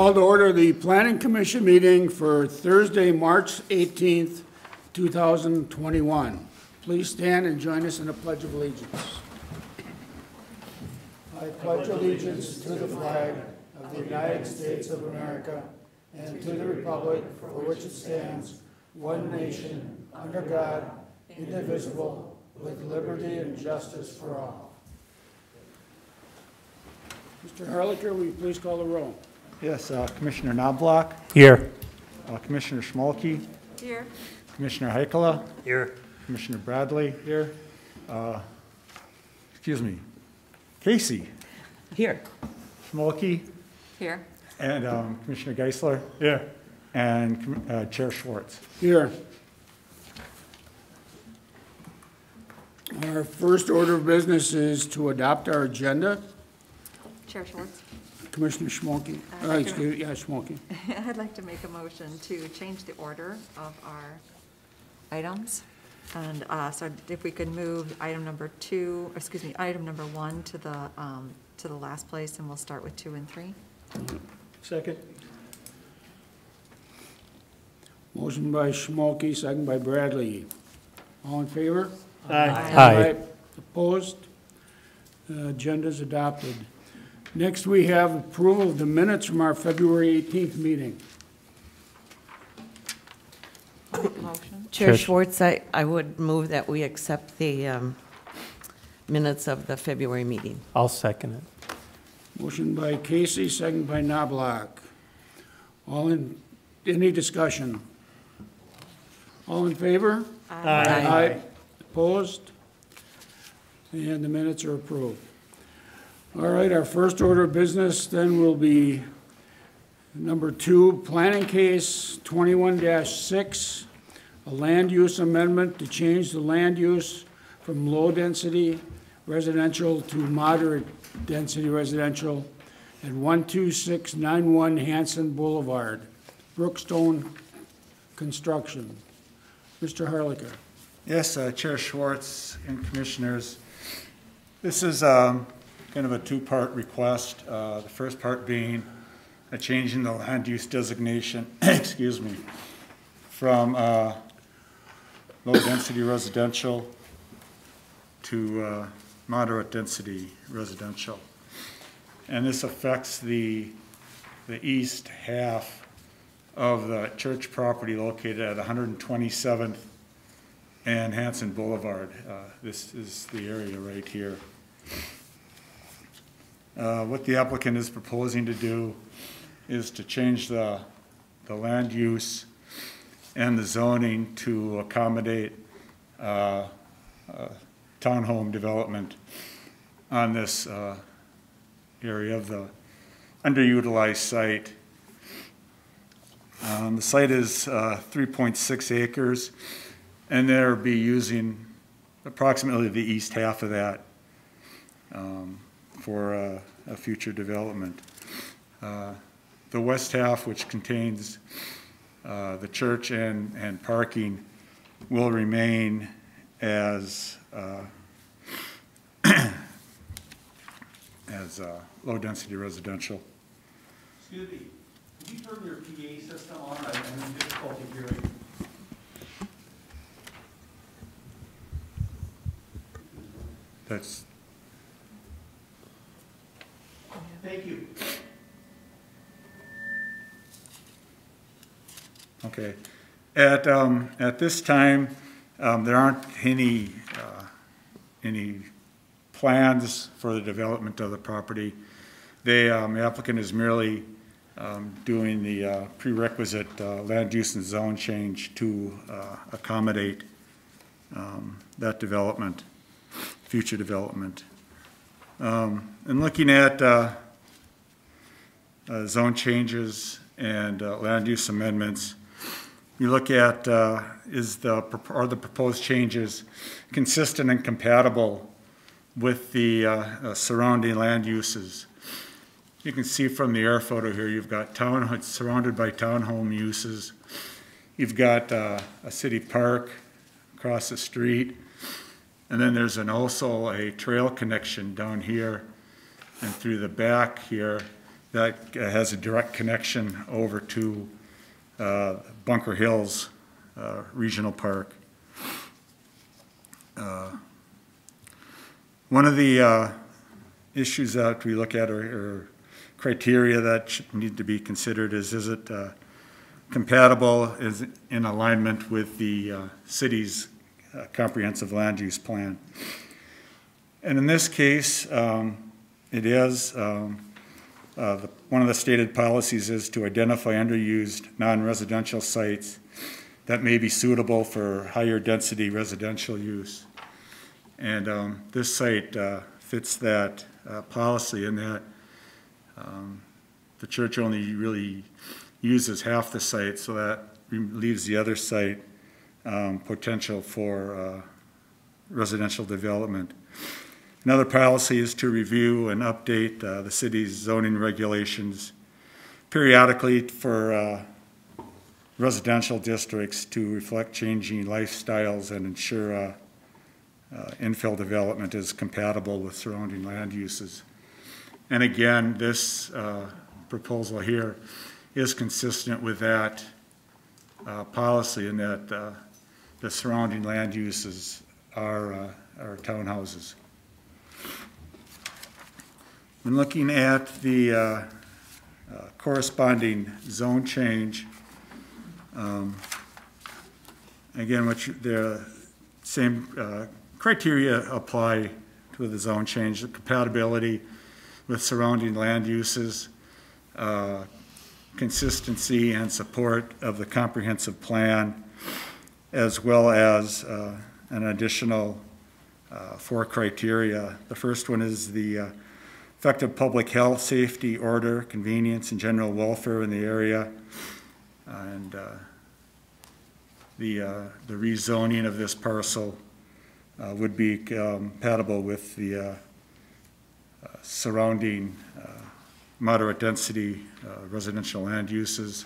Call to order the Planning Commission meeting for Thursday, March 18th, 2021. Please stand and join us in the Pledge of Allegiance. I pledge allegiance to the flag of the United States of America and to the republic for which it stands, one nation, under God, indivisible, with liberty and justice for all. Mr. Harlicker, will you please call the roll? Yes, Commissioner Knobloch. Here. Commissioner Schmolke. Here. Commissioner Heikela. Here. Commissioner Bradley. Here. Excuse me. Casey. Here. Schmolke. Here. And Commissioner Geisler. Here. And Chair Schwartz. Here. Our first order of business is to adopt our agenda. Chair Schwartz. Commissioner Schmolke. Schmolke. I'd like to make a motion to change the order of our items. And so if we could move item number one to the last place, and we'll start with 2 and 3. Second. Motion by Schmolke, second by Bradley. All in favor? Aye. Aye. Opposed? Agenda is adopted. Next, we have approval of the minutes from our February 18th meeting. Motion. Chair Schwartz, I would move that we accept the minutes of the February meeting. I'll second it. Motion by Casey, second by Knobloch. All in, any discussion? All in favor? Aye. Aye. Aye. Opposed? And the minutes are approved. All right, our first order of business then will be number 2, planning case 21-6, a land use amendment to change the land use from low density residential to moderate density residential at 12691 Hanson Boulevard, Brookstone Construction. Mr. Harlicker. Yes, Chair Schwartz and commissioners. This is kind of a two-part request. The first part being a change in the land use designation, excuse me, from low-density residential to moderate-density residential. And this affects the east half of the church property located at 127th and Hanson Boulevard. This is the area right here. What the applicant is proposing to do is to change the land use and the zoning to accommodate townhome development on this area of the underutilized site. The site is 3.6 acres, and they'll be using approximately the east half of that for a future development. The west half, which contains the church and parking, will remain as low density residential. Excuse me, can you turn your PA system on? I'm having difficulty hearing. That's. Thank you. Okay. At this time, there aren't any plans for the development of the property. The applicant is merely doing the prerequisite land use and zone change to accommodate that development, future development. And looking at zone changes and land use amendments, you look at are the proposed changes consistent and compatible with the surrounding land uses. You can see from the air photo here, you've got town surrounded by townhome uses. You've got a city park across the street, and then there's also a trail connection down here and through the back here That has a direct connection over to Bunker Hills Regional Park. One of the issues that we look at or criteria that should need to be considered is it compatible, is it in alignment with the city's comprehensive land use plan? And in this case, it is. One of the stated policies is to identify underused non-residential sites that may be suitable for higher density residential use. And this site fits that policy in that the church only really uses half the site, so that leaves the other site potential for residential development. Another policy is to review and update the city's zoning regulations periodically for residential districts to reflect changing lifestyles and ensure infill development is compatible with surrounding land uses. And again, this proposal here is consistent with that policy in that the surrounding land uses are townhouses. When looking at the corresponding zone change, again, the same criteria apply to the zone change, the compatibility with surrounding land uses, consistency and support of the comprehensive plan, as well as an additional four criteria. The first one is the effective public health, safety, order, convenience, and general welfare in the area. And the rezoning of this parcel would be compatible with the surrounding moderate density residential land uses.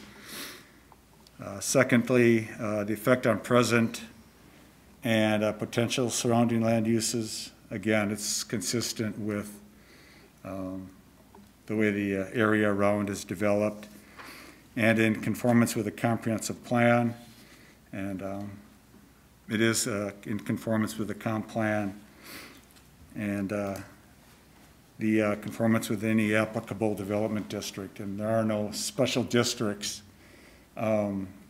Secondly, the effect on present and potential surrounding land uses. Again, it's consistent with the way the area around is developed, and in conformance with a comprehensive plan, and it is in conformance with the comp plan, and the conformance with any applicable development district, and there are no special districts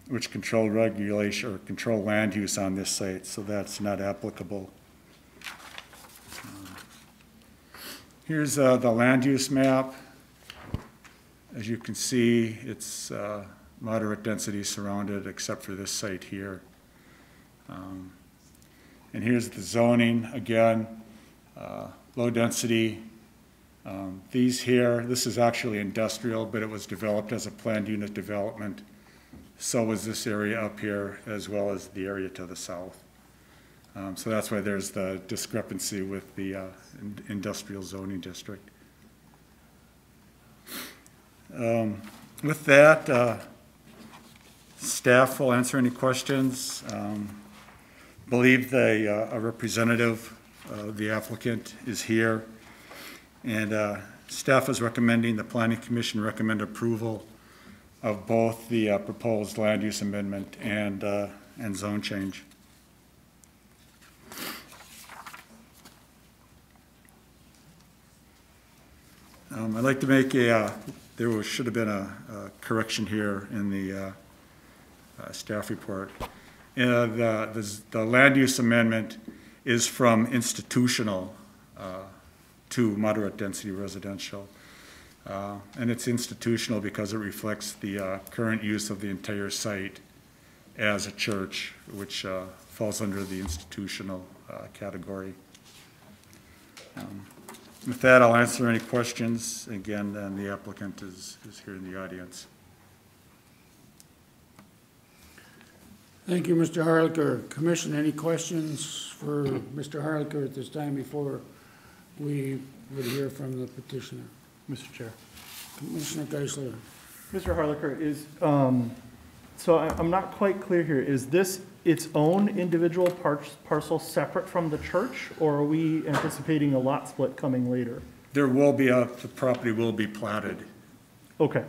which control regulation or control land use on this site, so that's not applicable. Here's the land use map. As you can see, it's moderate density surrounded except for this site here. And here's the zoning again, low density. These here, this is actually industrial, but it was developed as a planned unit development. So was this area up here, as well as the area to the south. So that's why there's the discrepancy with the industrial zoning district. With that, staff will answer any questions. Believe a representative of the applicant is here, and staff is recommending the Planning Commission recommend approval of both the proposed land use amendment and zone change. I'd like to make a, should have been a correction here in the staff report. The land use amendment is from institutional to moderate density residential. And it's institutional because it reflects the current use of the entire site as a church, which falls under the institutional category. With that, I'll answer any questions. Again, and the applicant is here in the audience. Thank you, Mr. Harlicker. Commission, any questions for Mr. Harlicker at this time before we would hear from the petitioner? Mr. Chair. Commissioner Geisler. Mr. Harlicker, is, so I'm not quite clear here. Is this its own individual parcel separate from the church, or are we anticipating a lot split coming later? There will be the property will be platted Okay,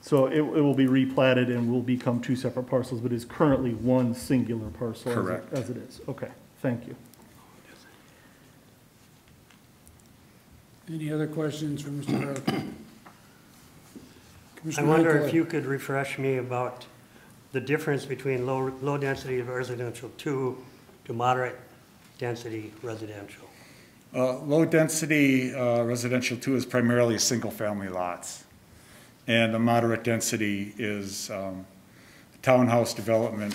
so it will be replatted and will become two separate parcels, but is currently one singular parcel. Correct. As it is. Okay, thank you. Any other questions from Mr. Harley? I wonder if you could refresh me about the difference between low density residential to moderate density residential. Low density residential two is primarily single family lots, and the moderate density is townhouse development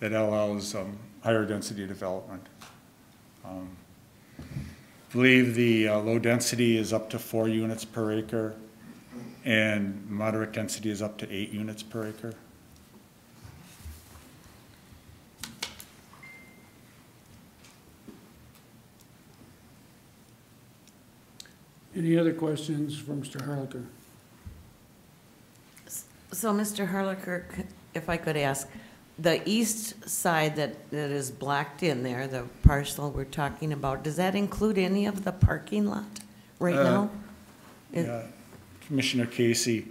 that allows higher density development. I believe the low density is up to 4 units per acre, and moderate density is up to 8 units per acre. Any other questions from Mr. Harlicker? So Mr. Harlicker, if I could ask, the east side that is blacked in there, the parcel we're talking about, does that include any of the parking lot right now? Yeah. Commissioner Casey,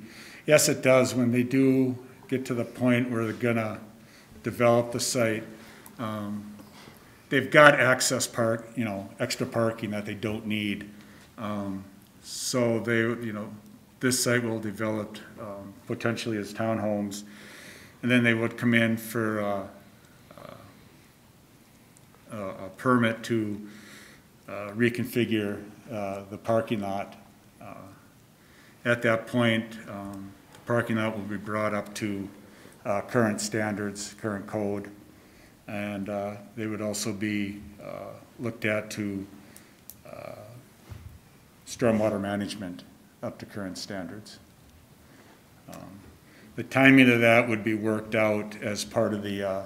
yes, it does. When they do get to the point where they're gonna develop the site, they've got access park, extra parking that they don't need. So they, this site will develop potentially as townhomes, and then they would come in for a permit to reconfigure the parking lot. At that point, the parking lot will be brought up to current standards, current code, and they would also be looked at to stormwater management up to current standards. The timing of that would be worked out as part of the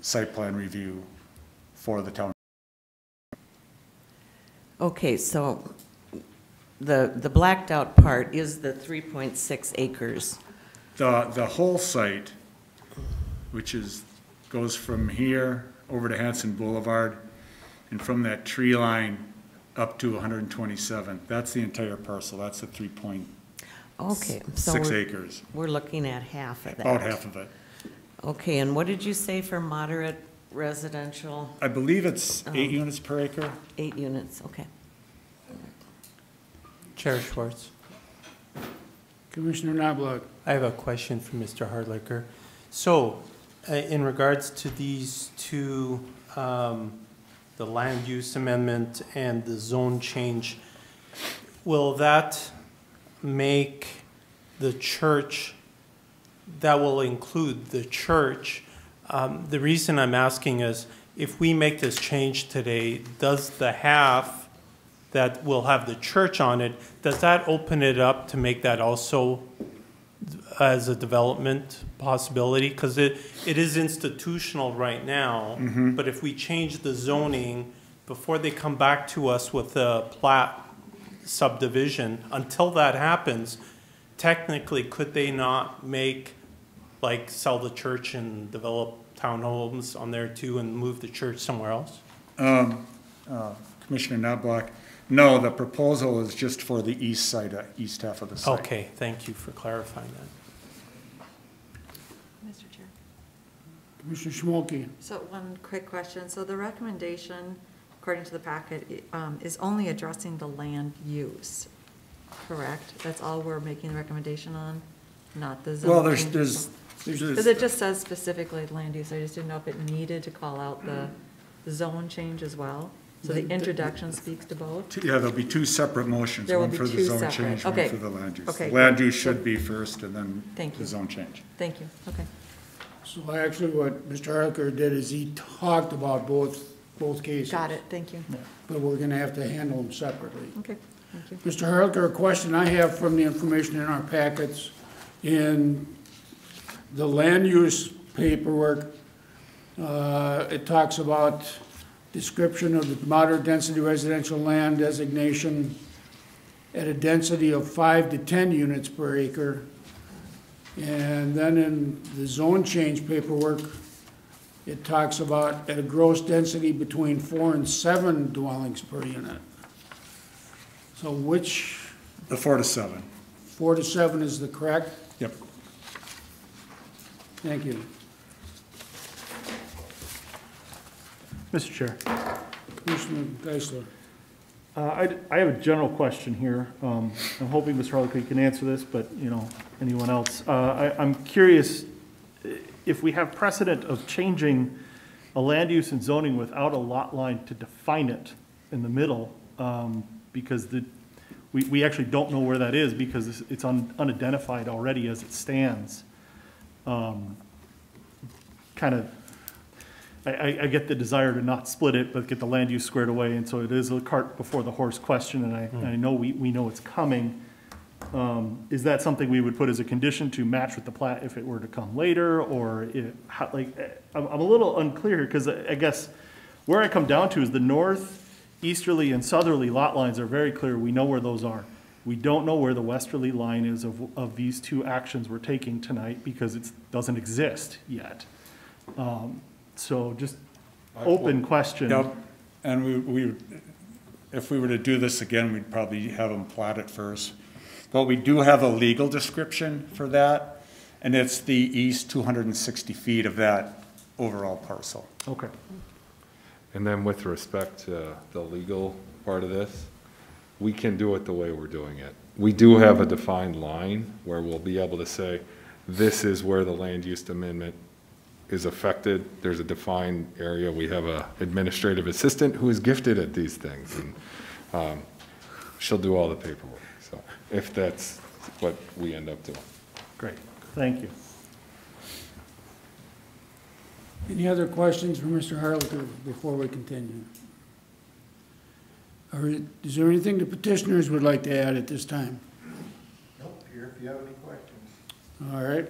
site plan review for the town. Okay, so the blacked out part is the 3.6 acres. The whole site, which goes from here over to Hanson Boulevard, and from that tree line up to 127. That's the entire parcel. That's the 3.6 okay, so acres. We're looking at half of that. About half of it. Okay, and what did you say for moderate residential? I believe it's 8 units per acre. 8 units, okay. Chair Schwartz. Commissioner Knobloch. I have a question for Mr. Harlicker. So, in regards to these two, the land use amendment and the zone change, will that make the church, that will include the church? The reason I'm asking is, if we make this change today, does the half that will have the church on it, does that open it up to make that also as a development possibility? Because it is institutional right now, mm-hmm. but if we change the zoning, before they come back to us with a plat subdivision, until that happens, technically could they not make, like, sell the church and develop townhomes on there too and move the church somewhere else? Commissioner Knobloch. No, the proposal is just for the east side, east half of the site. Okay, thank you for clarifying that. Mr. Chair. Commissioner Schmolke. So one quick question. So the recommendation, according to the packet, is only addressing the land use, correct? That's all we're making the recommendation on, not the zoning? Well, there's because it just says specifically land use. I just didn't know if it needed to call out the zone change as well. So the introduction speaks to both? Yeah, there'll be two separate motions. There will be two separate. One for the zone change, one for the land use. Okay. Land use should be first, and then the zone change. Thank you. Okay. So actually what Mr. Harlicker did is he talked about both cases. Got it. Thank you. Yeah. But we're going to have to handle them separately. Okay. Thank you. Mr. Harlicker, a question I have from the information in our packets. In the land use paperwork, it talks about description of the moderate density residential land designation at a density of 5 to 10 units per acre. And then in the zone change paperwork, it talks about at a gross density between 4 and 7 dwellings per unit. So which? The 4 to 7. 4 to 7 is the correct? Yep. Thank you. Mr. Chair. Commissioner Geisler. I have a general question here. I'm hoping Ms. Harlequin can answer this, but you know, anyone else. I'm curious if we have precedent of changing a land use and zoning without a lot line to define it in the middle, because we actually don't know where that is because it's unidentified already as it stands. I get the desire to not split it, but get the land use squared away, and so it is a cart before the horse question, and I know we know it's coming. Is that something we would put as a condition to match with the plat if it were to come later, or I'm a little unclear here because I guess where I come down to is the north, easterly, and southerly lot lines are very clear. We know where those are. We don't know where the westerly line is of these two actions we're taking tonight because it doesn't exist yet. So just open question. Yep. And we, if we were to do this again, we'd probably have them plat it first. But we do have a legal description for that, and it's the east 260 feet of that overall parcel. Okay. And then with respect to the legal part of this, we can do it the way we're doing it. We do have a defined line where we'll be able to say, this is where the land use amendment is affected. There's a defined area. We have an administrative assistant who is gifted at these things, and she'll do all the paperwork. So if that's what we end up doing. Great, thank you. Any other questions for Mr. Harlequin before we continue? Or is there anything the petitioners would like to add at this time? Nope, here if you have any questions. All right.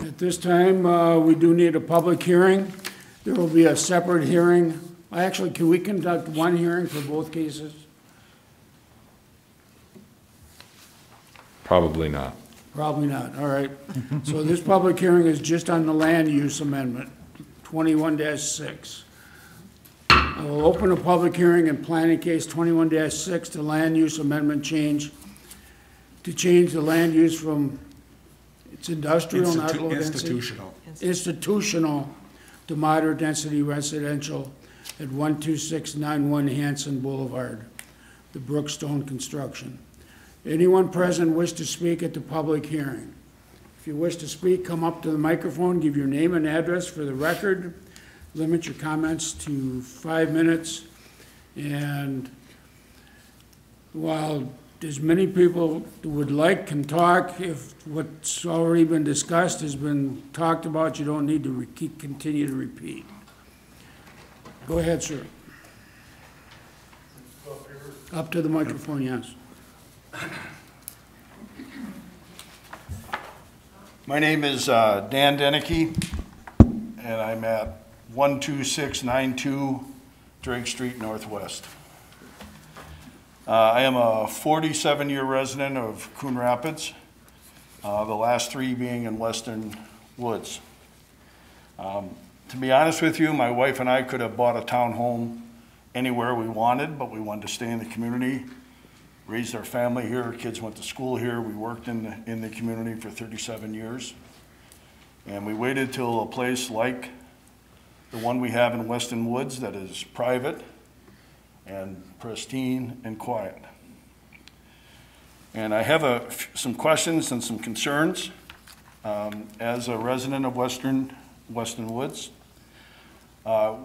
At this time, we do need a public hearing. There will be a separate hearing. Actually, can we conduct one hearing for both cases? Probably not. Probably not. All right. So this public hearing is just on the land use amendment, 21-6. I will open a public hearing in planning case 21-6 to land use amendment change, to change the land use from it's industrial, not low institutional. Density. Institutional to moderate density residential at 12691 Hanson Boulevard, the Brookstone Construction. Anyone present wish to speak at the public hearing? If you wish to speak, come up to the microphone, give your name and address for the record, limit your comments to 5 minutes, and while as many people would like can talk. If what's already been discussed has been talked about, you don't need to continue to repeat. Go ahead, sir. Up to the microphone, yes. My name is Dan Denneke, and I'm at 12692 Drake Street Northwest. I am a 47-year resident of Coon Rapids, the last 3 being in Western Woods. To be honest with you, my wife and I could have bought a townhome anywhere we wanted, but we wanted to stay in the community, raised our family here, our kids went to school here, we worked in the community for 37 years, and we waited till a place like the one we have in Western Woods that is private and pristine and quiet. And I have some questions and some concerns as a resident of Western Woods.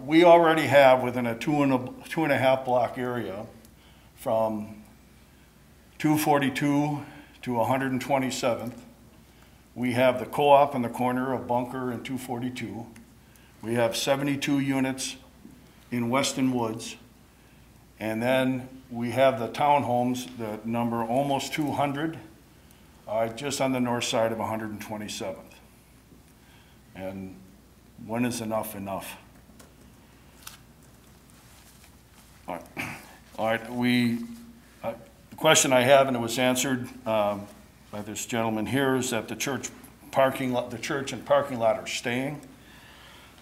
We already have within a two and a half block area from 242 to 127th. We have the co-op in the corner of Bunker and 242. We have 72 units in Western Woods. And then we have the townhomes that number almost 200, just on the north side of 127th. And when is enough enough? All right. The question I have, and it was answered by this gentleman here, is that the church and parking lot are staying.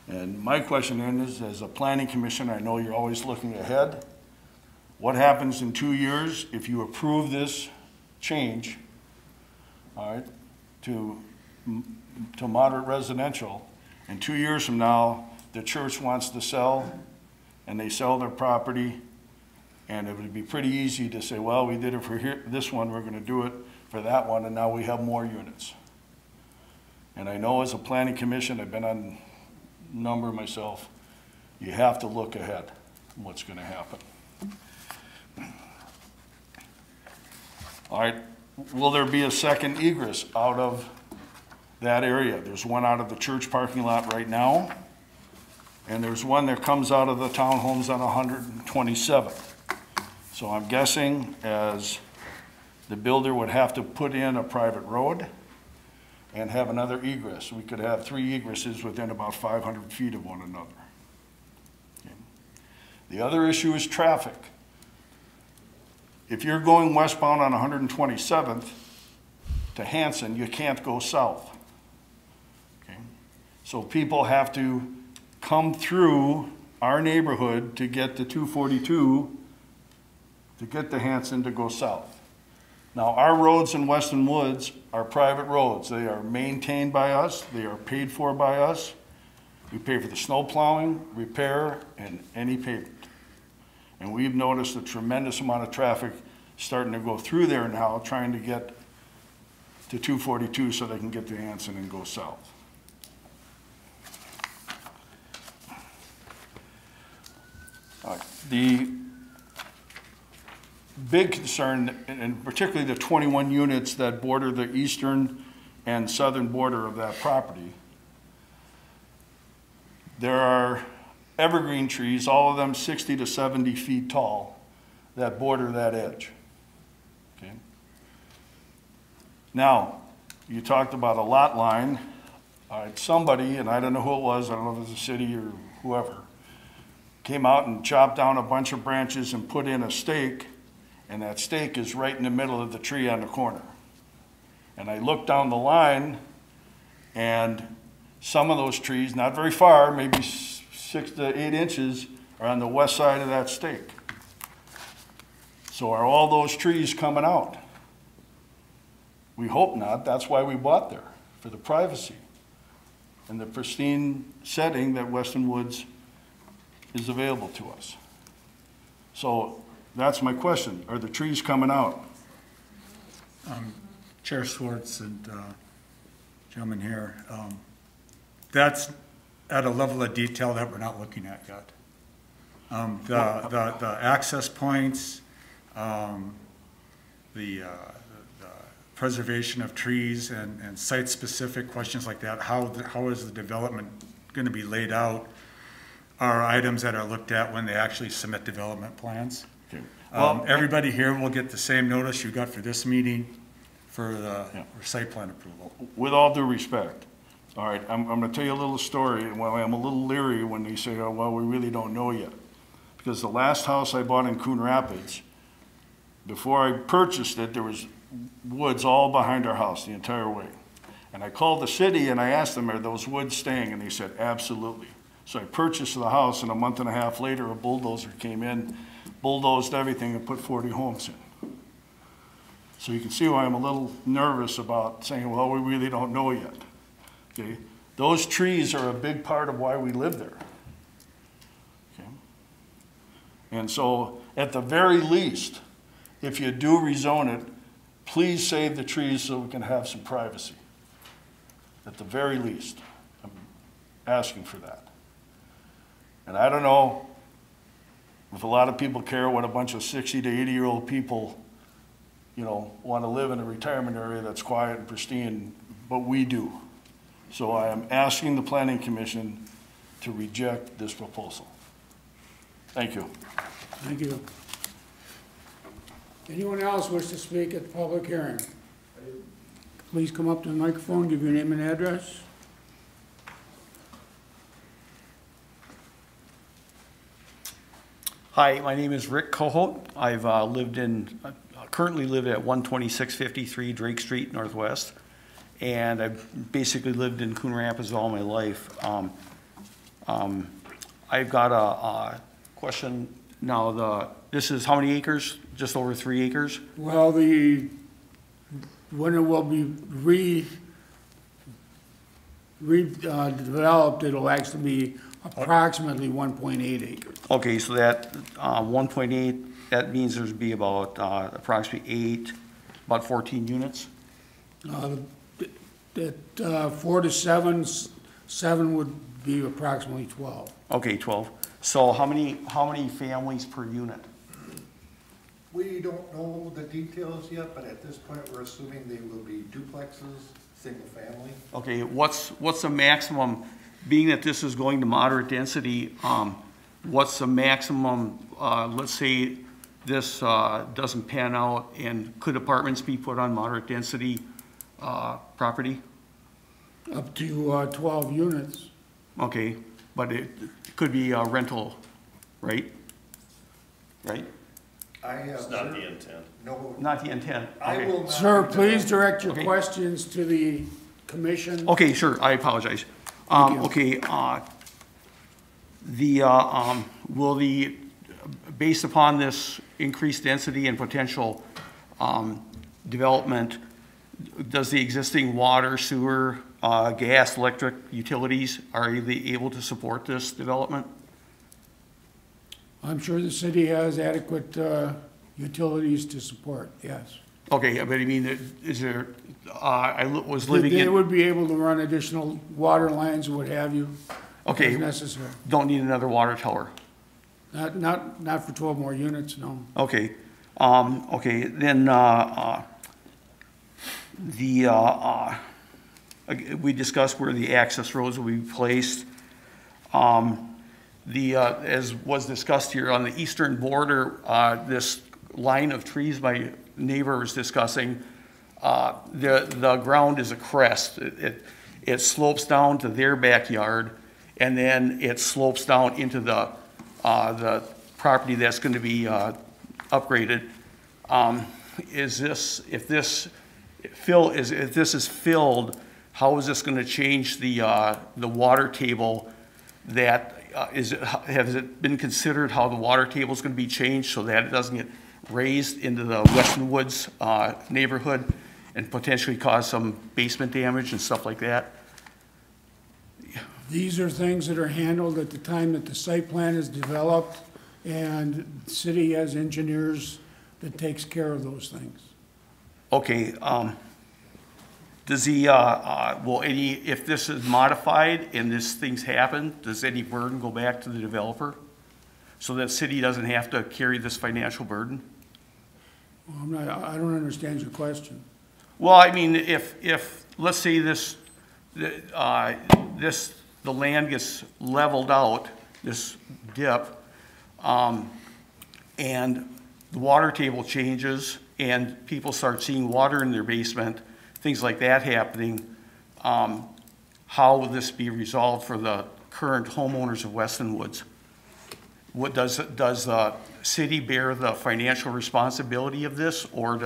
And my question then is, as a planning commission, I know you're always looking ahead. What happens in 2 years if you approve this change, all right, to moderate residential, and 2 years from now, the church wants to sell, and they sell their property, and it would be pretty easy to say, well, we did it for here, this one, we're going to do it for that one, and now we have more units. And I know as a planning commission, I've been on a number myself, you have to look ahead what's going to happen. All right, will there be a second egress out of that area? There's one out of the church parking lot right now, and there's one that comes out of the townhomes on 127th. So I'm guessing as the builder would have to put in a private road and have another egress. We could have three egresses within about 500 feet of one another. Okay. The other issue is traffic. If you're going westbound on 127th to Hanson, you can't go south. Okay. So people have to come through our neighborhood to get to 242, to get to Hanson to go south. Now, our roads in Weston Woods are private roads. They are maintained by us. They are paid for by us. We pay for the snow plowing, repair, and any pavement. And we've noticed a tremendous amount of traffic starting to go through there now, trying to get to 242 so they can get to Hanson and go south. All right. The big concern, and particularly the 21 units that border the eastern and southern border of that property, there are evergreen trees, all of them 60 to 70 feet tall, that border that edge. Okay. Now, you talked about a lot line. All right, somebody, and I don't know who it was, I don't know if it was the city or whoever, came out and chopped down a bunch of branches and put in a stake, and that stake is right in the middle of the tree on the corner. And I looked down the line, and some of those trees, not very far, maybe 6 to 8 inches, are on the west side of that stake. So are all those trees coming out? We hope not. That's why we bought there, for the privacy and the pristine setting that Weston Woods is available to us. So that's my question. Are the trees coming out? Chair Schwartz and gentlemen here, that's at a level of detail that we're not looking at yet. The access points, the preservation of trees and site-specific questions like that, how is the development going to be laid out, are items that are looked at when they actually submit development plans. Okay. Everybody here will get the same notice you got for this meeting for the for site plan approval. With all due respect, all right, I'm going to tell you a little story. And while I'm a little leery when they say, oh, well, we really don't know yet, because the last house I bought in Coon Rapids, before I purchased it, there was woods all behind our house the entire way. And I called the city and I asked them, are those woods staying? And they said, absolutely. So I purchased the house, and a month and a half later, a bulldozer came in, bulldozed everything, and put 40 homes in. So you can see why I'm a little nervous about saying, well, we really don't know yet. Okay? Those trees are a big part of why we live there. Okay? And so at the very least, if you do rezone it, please save the trees so we can have some privacy. At the very least, I'm asking for that. And I don't know if a lot of people care what a bunch of 60 to 80-year-old people, you know, want to live in a retirement area that's quiet and pristine, but we do. So I am asking the Planning Commission to reject this proposal. Thank you. Thank you. Anyone else wish to speak at the public hearing? Please come up to the microphone, give your name and address. Hi, my name is Rick Cohote. I've currently live at 12653 Drake Street Northwest, and I've basically lived in Coon Rapids all my life. I've got a question now. This is how many acres? Just over 3 acres? Well, the when it will be redeveloped, it'll actually be approximately 1.8 acres. Okay, so that 1.8, that means there's be about approximately about 14 units? 4 to 7 would be approximately 12. Okay, 12. So how many families per unit? We don't know the details yet, but at this point we're assuming they will be duplexes, single family. Okay, what's the maximum, being that this is going to moderate density, what's the maximum, let's say this doesn't pan out, and could apartments be put on moderate density property? Up to 12 units. Okay, but it could be a rental, right? Right? It's not the intent. No, not the intent. Okay. Sir, please direct your questions to the commission. Okay, sure. I apologize. Okay. Will the, based upon this increased density and potential development, does the existing water, sewer, gas, electric utilities, are they able to support this development? I'm sure the city has adequate utilities to support, yes. Okay, but I mean, is there, I was living in... They would be able to run additional water lines, what have you, okay, if necessary. Don't need another water tower? Not for 12 more units, no. Okay, okay, then we discussed where the access roads will be placed. As was discussed here on the eastern border, this line of trees my neighbor was discussing, the ground is a crest. It slopes down to their backyard, and then it slopes down into the property that's going to be upgraded. If this is filled, how is this going to change the water table? That has it been considered how the water table is going to be changed so that it doesn't get raised into the Western Woods neighborhood and potentially cause some basement damage and stuff like that? These are things that are handled at the time that the site plan is developed, and the city has engineers that takes care of those things. Okay. If this is modified and this thing's happened, does any burden go back to the developer, so that city doesn't have to carry this financial burden? Well, I don't understand your question. Well, I mean, if let's say the land gets leveled out, this dip, and the water table changes, and people start seeing water in their basement. Things like that happening, how will this be resolved for the current homeowners of Weston Woods? Does the city bear the financial responsibility of this, or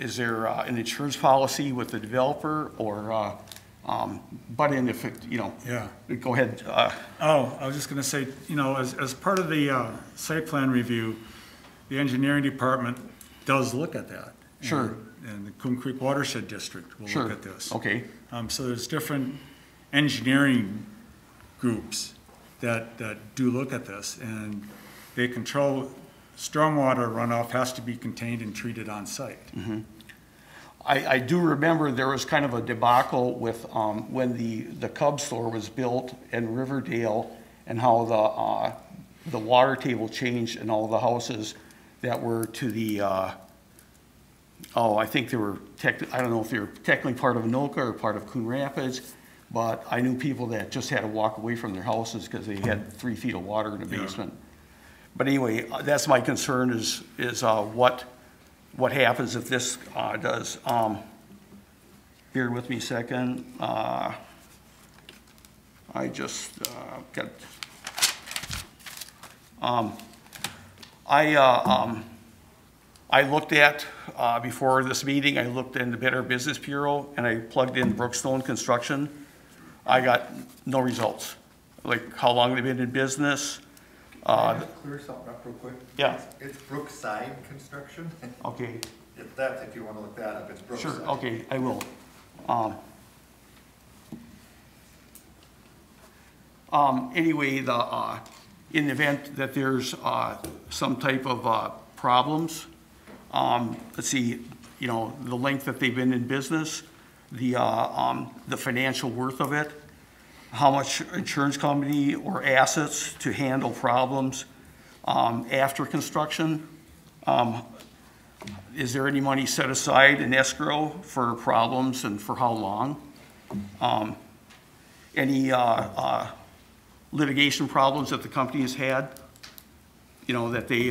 is there an insurance policy with the developer, or yeah. Go ahead. I was just going to say, as part of the site plan review, the engineering department does look at that. Sure. And the Coon Creek Watershed District will look at this. Okay. So there's different engineering groups that do look at this, and they control stormwater runoff has to be contained and treated on site. Mm-hmm. I do remember there was kind of a debacle with when the Cub store was built in Riverdale, and how the water table changed in all the houses that were to the I think they were, I don't know if they were technically part of Anoka or part of Coon Rapids, but I knew people that just had to walk away from their houses because they had 3 feet of water in the basement. Yeah. But anyway, that's my concern is what happens if this does. Bear with me a second. I just got, I looked at, before this meeting, I looked in the Better Business Bureau, and I plugged in Brookstone Construction. I got no results. Like how long they've been in business, Can I clear something up real quick? Yeah. It's Brookside Construction. Okay. If you want to look that up, it's Brookside. Sure, okay, I will. Anyway, in the event that there's some type of problems, let's see, you know, the length that they've been in business, the financial worth of it, how much insurance company or assets to handle problems after construction. Is there any money set aside in escrow for problems and for how long? Any litigation problems that the company has had, you know, that they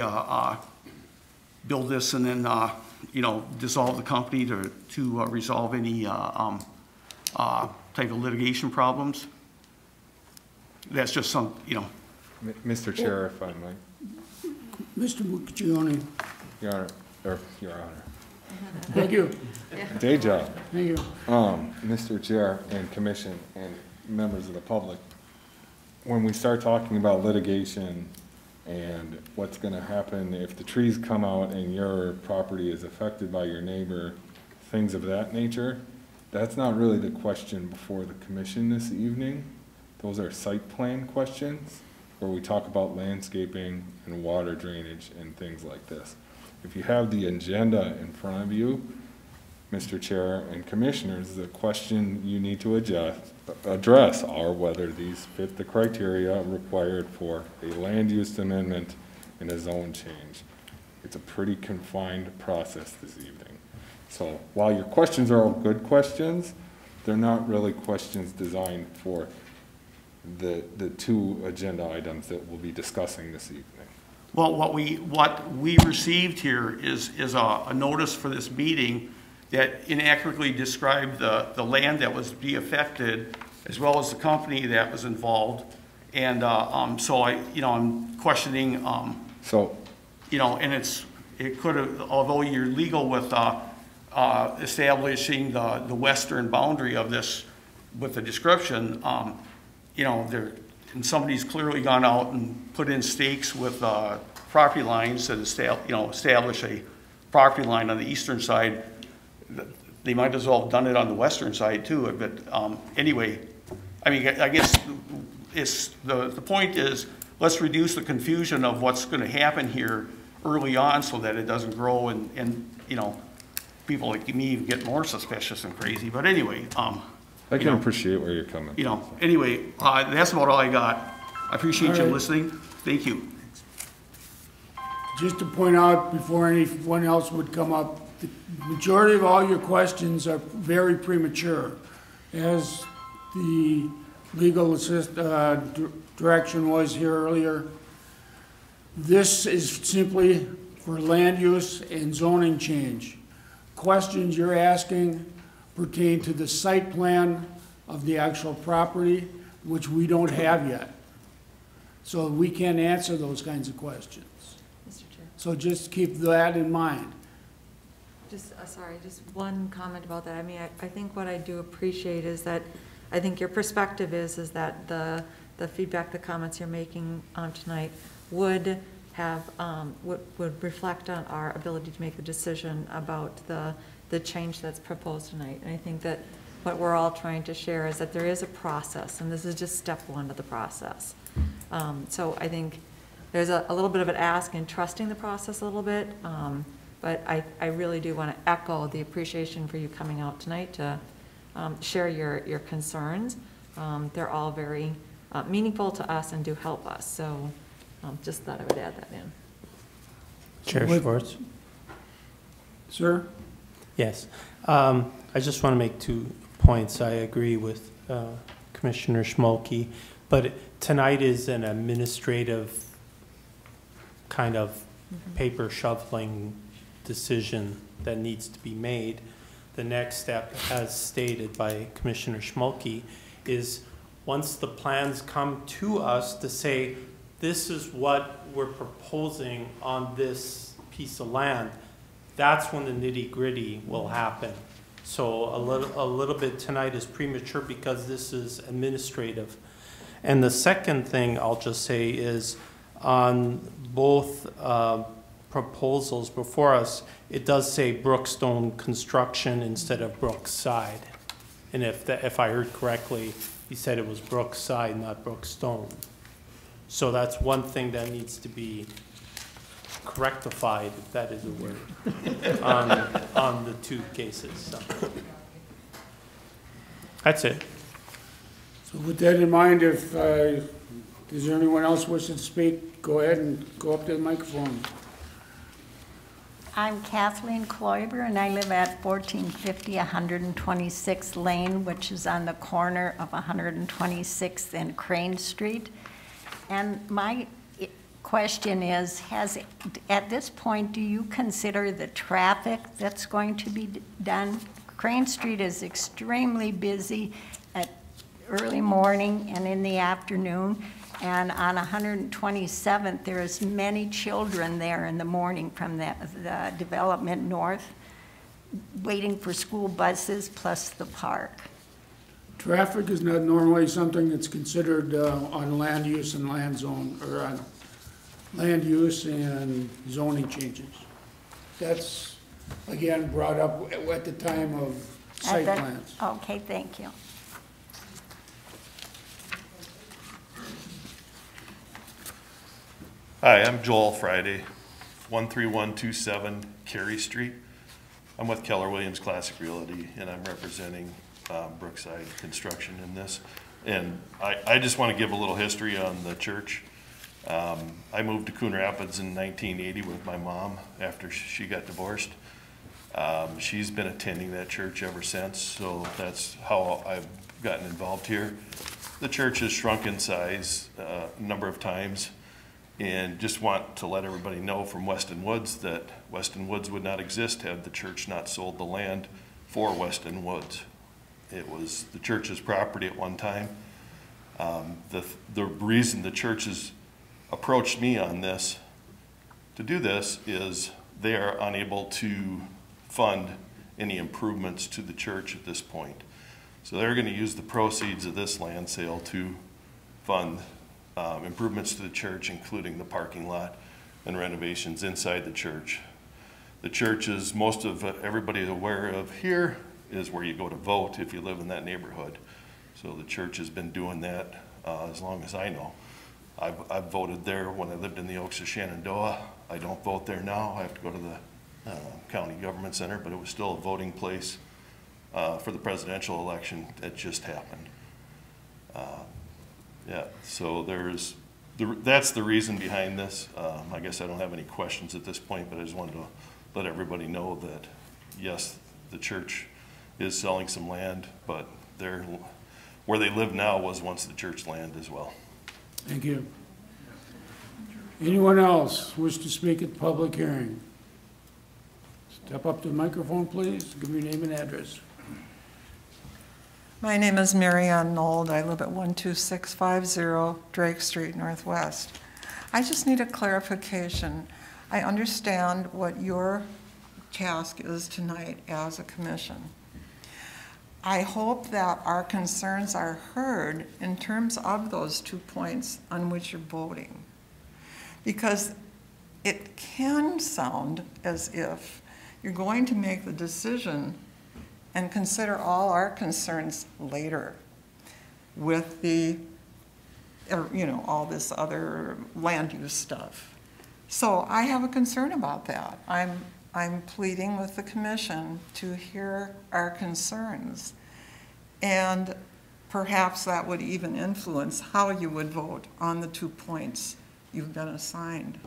build this and then, you know, dissolve the company to resolve any type of litigation problems. That's just some, you know. Mr. Chair, if I might. Mr. Muccioni. Your Honor. Or Your Honor. Thank you. Day job. Thank you. Mr. Chair and Commission and members of the public, when we start talking about litigation and what's going to happen if the trees come out and your property is affected by your neighbor, things of that nature, that's not really the question before the Commission this evening. Those are site plan questions where we talk about landscaping and water drainage and things like this. If you have the agenda in front of you, Mr. Chair and Commissioners, the question you need to address are whether these fit the criteria required for a land use amendment and a zone change. It's a pretty confined process this evening. So while your questions are all good questions, they're not really questions designed for the two agenda items that we'll be discussing this evening. Well, what we received here is a notice for this meeting that inaccurately described the land that was to be affected, as well as the company that was involved, and so I'm questioning. So, you know, and it could have, although you're legal with establishing the western boundary of this with the description, you know, there. And somebody's clearly gone out and put in stakes with property lines that establish a property line on the eastern side. They might as well have done it on the western side too. But anyway, I mean, I guess it's the point is let's reduce the confusion of what's going to happen here early on so that it doesn't grow and you know, people like me get more suspicious and crazy. But anyway. I can appreciate where you're coming from. You know, anyway, that's about all I got. I appreciate you listening. Thank you. Just to point out, before anyone else would come up, the majority of all your questions are very premature. As the legal direction was here earlier, this is simply for land use and zoning change. Questions you're asking pertain to the site plan of the actual property, which we don't have yet. So we can't answer those kinds of questions. Mr. Chair. So just keep that in mind. Just, sorry, just one comment about that. I mean, I think what I do appreciate is that I think your perspective is that the feedback, the comments you're making tonight would have, would reflect on our ability to make the decision about the change that's proposed tonight. And I think that what we're all trying to share is that there is a process, and this is just step one of the process. So I think there's a little bit of an ask in trusting the process a little bit, but I really do want to echo the appreciation for you coming out tonight to share your concerns. They're all very meaningful to us and do help us. So just thought I would add that in. Chair Schwartz. Sir? Yes, I just want to make 2 points. I agree with Commissioner Schmolke, but tonight is an administrative kind of paper shuffling decision that needs to be made. The next step, as stated by Commissioner Schmolke, is once the plans come to us to say, this is what we're proposing on this piece of land, that's when the nitty-gritty will happen. So a little bit tonight is premature because this is administrative. And the second thing I'll just say is on both proposals before us, it does say Brookstone Construction instead of Brookside. And if I heard correctly, he said it was Brookside, not Brookstone. So that's one thing that needs to be correctified, if that is a word, on the two cases. So. That's it. So with that in mind, if is there anyone else wishing to speak, go ahead and go up to the microphone. I'm Kathleen Kloiber, and I live at 1450 126th Lane, which is on the corner of 126th and Crane Street. And my question is, at this point, do you consider the traffic that's going to be done? Crane Street is extremely busy at early morning and in the afternoon. And on 127th, there is many children there in the morning from the development north, waiting for school buses plus the park. Traffic is not normally something that's considered on land use and land zone, or on land use and zoning changes. That's again brought up at the time of site plans. Okay, thank you. Hi, I'm Joel Friday, 13127 Carey Street. I'm with Keller Williams Classic Realty, and I'm representing Brookside Construction in this. And I just want to give a little history on the church. I moved to Coon Rapids in 1980 with my mom after she got divorced. She's been attending that church ever since, so that's how I've gotten involved here. The church has shrunk in size a number of times. And just want to let everybody know from Weston Woods that Weston Woods would not exist had the church not sold the land for Weston Woods. It was the church's property at one time. The reason the church has approached me on this to do this is they are unable to fund any improvements to the church at this point. So they're going to use the proceeds of this land sale to fund improvements to the church, including the parking lot and renovations inside the church. The church, is most of everybody is aware of here, is where you go to vote if you live in that neighborhood. So the church has been doing that as long as I know. I've voted there when I lived in the Oaks of Shenandoah. I don't vote there now. I have to go to the county government center, but it was still a voting place for the presidential election that just happened. Yeah, so that's the reason behind this. I guess I don't have any questions at this point, but I just wanted to let everybody know that, yes, the church is selling some land, but where they live now was once the church land as well. Thank you. Anyone else wish to speak at the public hearing? Step up to the microphone, please. Give your name and address. My name is Mary Ann Nold. I live at 12650 Drake Street Northwest. I just need a clarification. I understand what your task is tonight as a commission. I hope that our concerns are heard in terms of those 2 points on which you're voting, because it can sound as if you're going to make the decision and consider all our concerns later with the, all this other land use stuff. So I have a concern about that. I'm pleading with the commission to hear our concerns, and perhaps that would even influence how you would vote on the 2 points you've been assigned.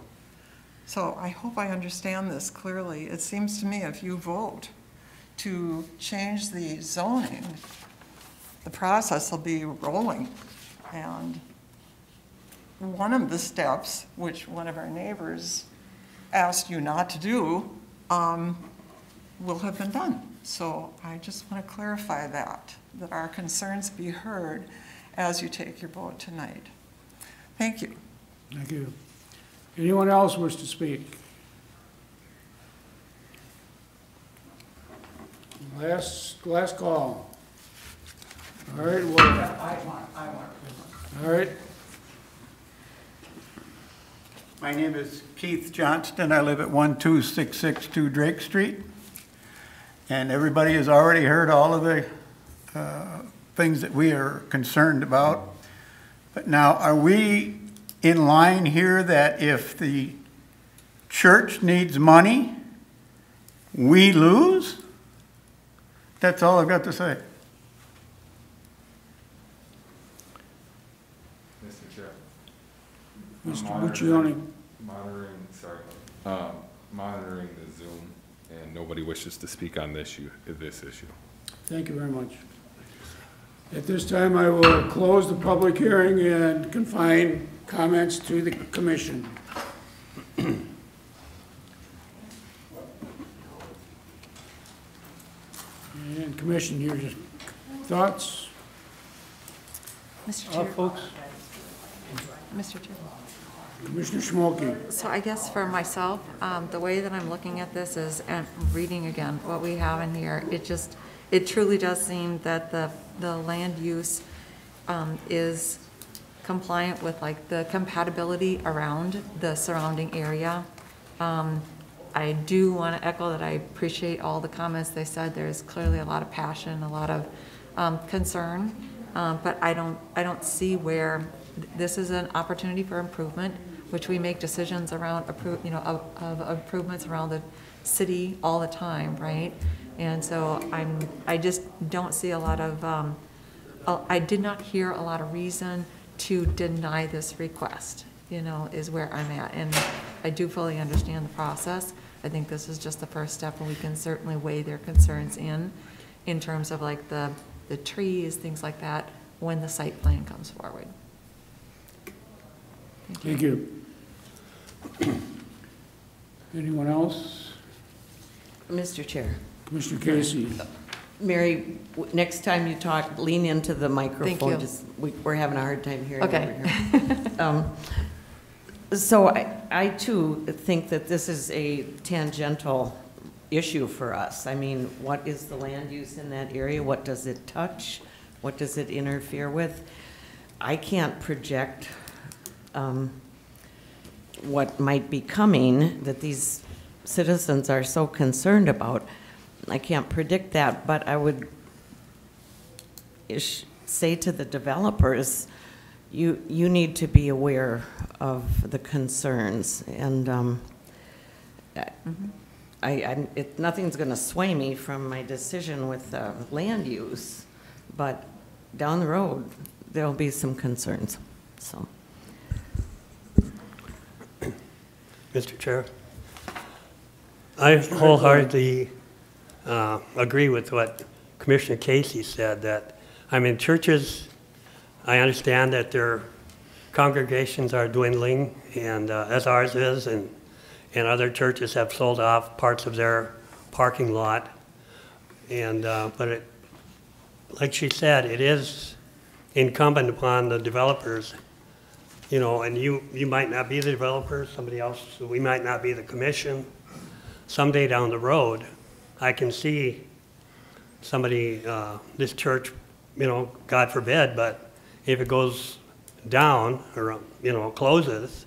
So I hope I understand this clearly. It seems to me if you vote to change the zoning, the process will be rolling. And one of the steps, which one of our neighbors asked you not to do, will have been done. So I just want to clarify that our concerns be heard as you take your vote tonight. Thank you. Thank you. Anyone else wish to speak? Last call. All right. Well, I want. All right. My name is Keith Johnston. I live at 12662 Drake Street. And everybody has already heard all of the things that we are concerned about. But now, are we in line here that if the church needs money, we lose? That's all I've got to say. Mr. Chair. Mr. Buccioni. Monitoring the Zoom, and nobody wishes to speak on this issue. Thank you very much. At this time, I will close the public hearing and confine comments to the commission. And commission, your thoughts? Mr. Chair. Folks? Mr. Chair. Commissioner Schmolke. So I guess for myself, the way that I'm looking at this is, and reading again what we have in here, it truly does seem that the land use is compliant with like the compatibility around the surrounding area. I do want to echo that I appreciate all the comments they said. There's clearly a lot of passion, a lot of concern, but I don't see where this is an opportunity for improvement, which we make decisions around, of improvements around the city all the time, right? And so I just don't see a lot of, I did not hear a lot of reason to deny this request, is where I'm at. And I do fully understand the process. I think this is just the first step, and we can certainly weigh their concerns in terms of like the trees, things like that, when the site plan comes forward. Thank you. Anyone else? Mr. Chair. Commissioner Casey. Mary, next time you talk, lean into the microphone. Thank you. We're having a hard time hearing you over here. So I too think that this is a tangential issue for us. I mean, what is the land use in that area? What does it touch? What does it interfere with? I can't project what might be coming that these citizens are so concerned about. I can't predict that, but I would say to the developers, you need to be aware of the concerns, and nothing's going to sway me from my decision with land use, but down the road there'll be some concerns. So. Mr. Chair, I wholeheartedly agree with what Commissioner Casey said, that, I mean, churches, I understand that their congregations are dwindling, and as ours is, and other churches have sold off parts of their parking lot, and but it, like she said, it is incumbent upon the developers. And you might not be the developer, somebody else, we might not be the commission. Someday down the road, I can see somebody, this church, God forbid, but if it goes down or, closes,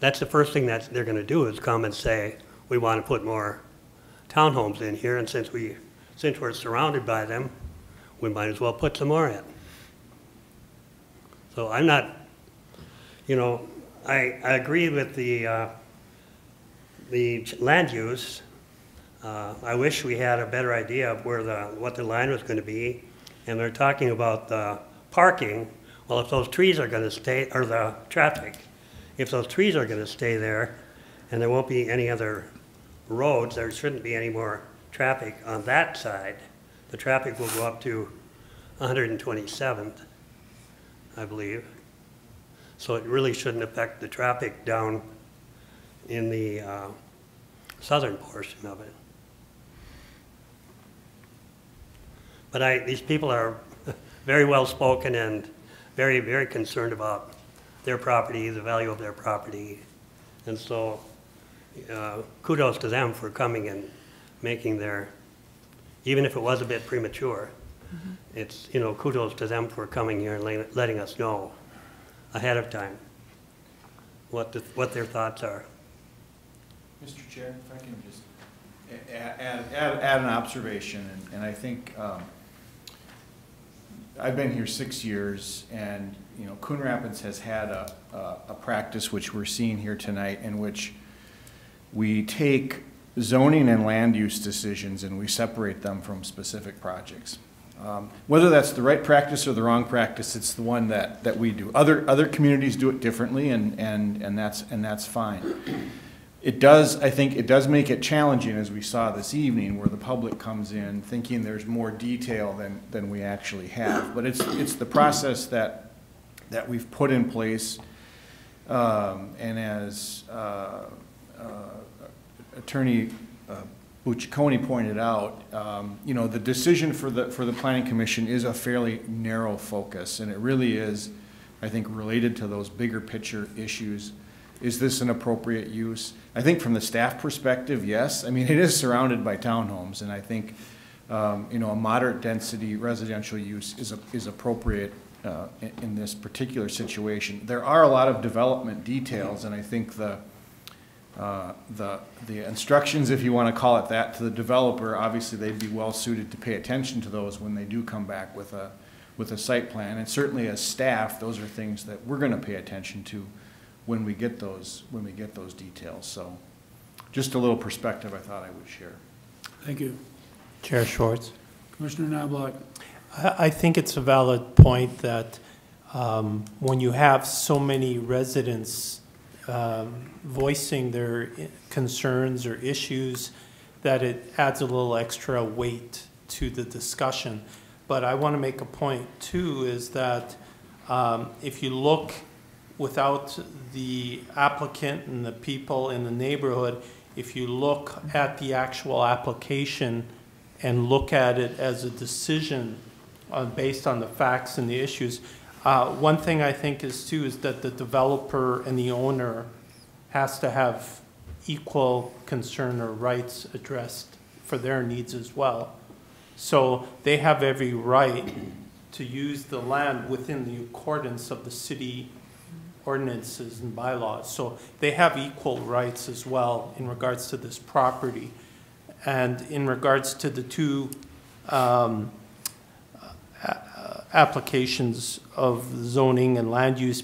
that's the first thing that they're going to do is come and say, we want to put more townhomes in here, and since we're surrounded by them, we might as well put some more in. So I'm not... I agree with the land use. I wish we had a better idea of where what the line was going to be. And they're talking about the parking. Well, if those trees are going to stay, or the traffic, if those trees are going to stay there, and there won't be any other roads, there shouldn't be any more traffic on that side. The traffic will go up to 127th, I believe. So it really shouldn't affect the traffic down in the southern portion of it. But these people are very well spoken and very, very concerned about their property, the value of their property. And so kudos to them for coming and making their, even if it was a bit premature, it's, kudos to them for coming here and letting us know ahead of time. what their thoughts are. Mr. Chair, if I can just add an observation, and I think I've been here 6 years, and you know, Coon Rapids has had a practice which we're seeing here tonight, in which we take zoning and land use decisions and we separate them from specific projects. Whether that's the right practice or the wrong practice, it's the one that we do. Other communities do it differently, and that's fine. I think it does make it challenging, as we saw this evening, where the public comes in thinking there's more detail than we actually have. But it's the process that we've put in place, and as Attorney Buccicone pointed out, you know, the decision for the Planning Commission is a fairly narrow focus, and it really is, I think, related to those bigger picture issues. Is this an appropriate use? I think from the staff perspective, yes. I mean, it is surrounded by townhomes, and I think you know, a moderate density residential use is appropriate in this particular situation. There are a lot of development details, and I think the instructions, if you want to call it that, to the developer, obviously they'd be well suited to pay attention to those when they do come back with a site plan. And certainly as staff, those are things that we're going to pay attention to when we get those details. So just a little perspective I thought I would share. Thank you. Chair Schwartz. Commissioner Knobloch. I think it's a valid point that when you have so many residents voicing their concerns or issues, that it adds a little extra weight to the discussion. But I want to make a point too, is that if you look without the applicant and the people in the neighborhood, if you look at the actual application and look at it as a decision based on the facts and the issues, one thing I think is too is that the developer and the owner has to have equal concern or rights addressed for their needs as well. So they have every right to use the land within the accordance of the city ordinances and bylaws, so they have equal rights as well in regards to this property. And in regards to the two applications of zoning and land use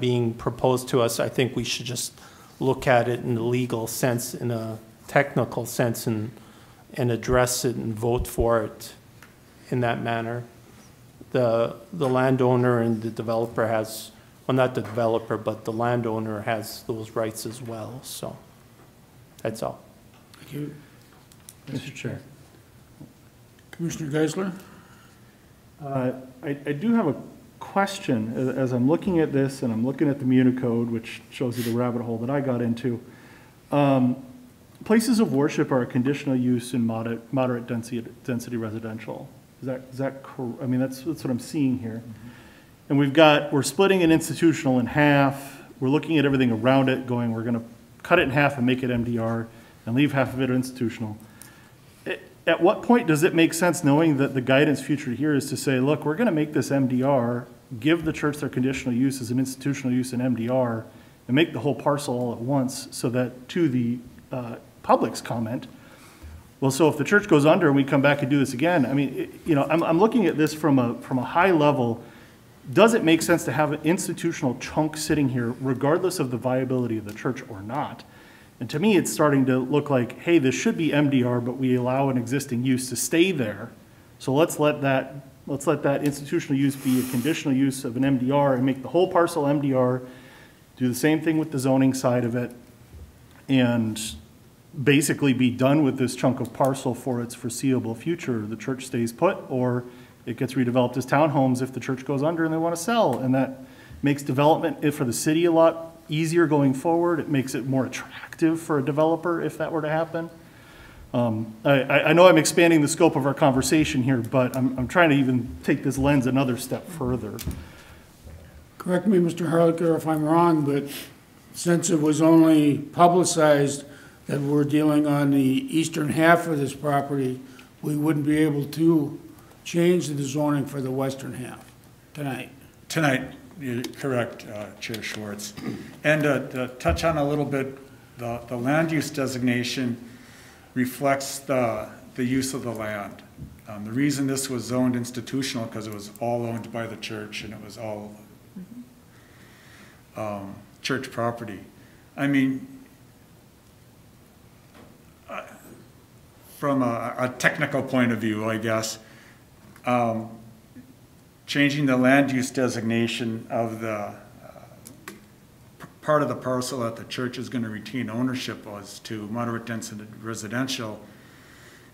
being proposed to us, I think we should just look at it in the legal sense, in a technical sense, and address it and vote for it in that manner. The landowner and the developer has, well, not the developer, but the landowner has those rights as well. So that's all. Thank you. Mr. Chair. Commissioner Geisler? I do have a question. As I'm looking at this, and I'm looking at the Muni Code, which shows you the rabbit hole that I got into, places of worship are a conditional use in moderate density residential. Is that correct? I mean, that's what I'm seeing here. Mm-hmm. And we're splitting an institutional in half. We're looking at everything around it, going, we're going to cut it in half and make it MDR and leave half of it institutional. At what point does it make sense, knowing that the guidance featured here is to say, look, we're going to make this MDR, give the church their conditional use as an institutional use in MDR, and make the whole parcel all at once, so that, to the public's comment, well, so if the church goes under and we come back and do this again, I mean, you know, I'm looking at this from a high level. Does it make sense to have an institutional chunk sitting here, regardless of the viability of the church or not? And to me, it's starting to look like, hey, this should be MDR, but we allow an existing use to stay there. So let's let that institutional use be a conditional use of an MDR and make the whole parcel MDR, do the same thing with the zoning side of it, and basically be done with this chunk of parcel for its foreseeable future. The church stays put, or it gets redeveloped as townhomes if the church goes under and they want to sell. And that makes development for the city a lot easier going forward. It makes it more attractive for a developer if that were to happen. I know I'm expanding the scope of our conversation here, but I'm trying to even take this lens another step further. Correct me, Mr. Harlicker, if I'm wrong, but since it was only publicized that we're dealing on the eastern half of this property, we wouldn't be able to change the zoning for the western half tonight. You're correct, Chair Schwartz. And to touch on a little bit, the land use designation reflects the use of the land. The reason this was zoned institutional because it was all owned by the church and it was all church property. I mean, from a technical point of view, I guess, changing the land use designation of the part of the parcel that the church is going to retain ownership was to moderate density residential,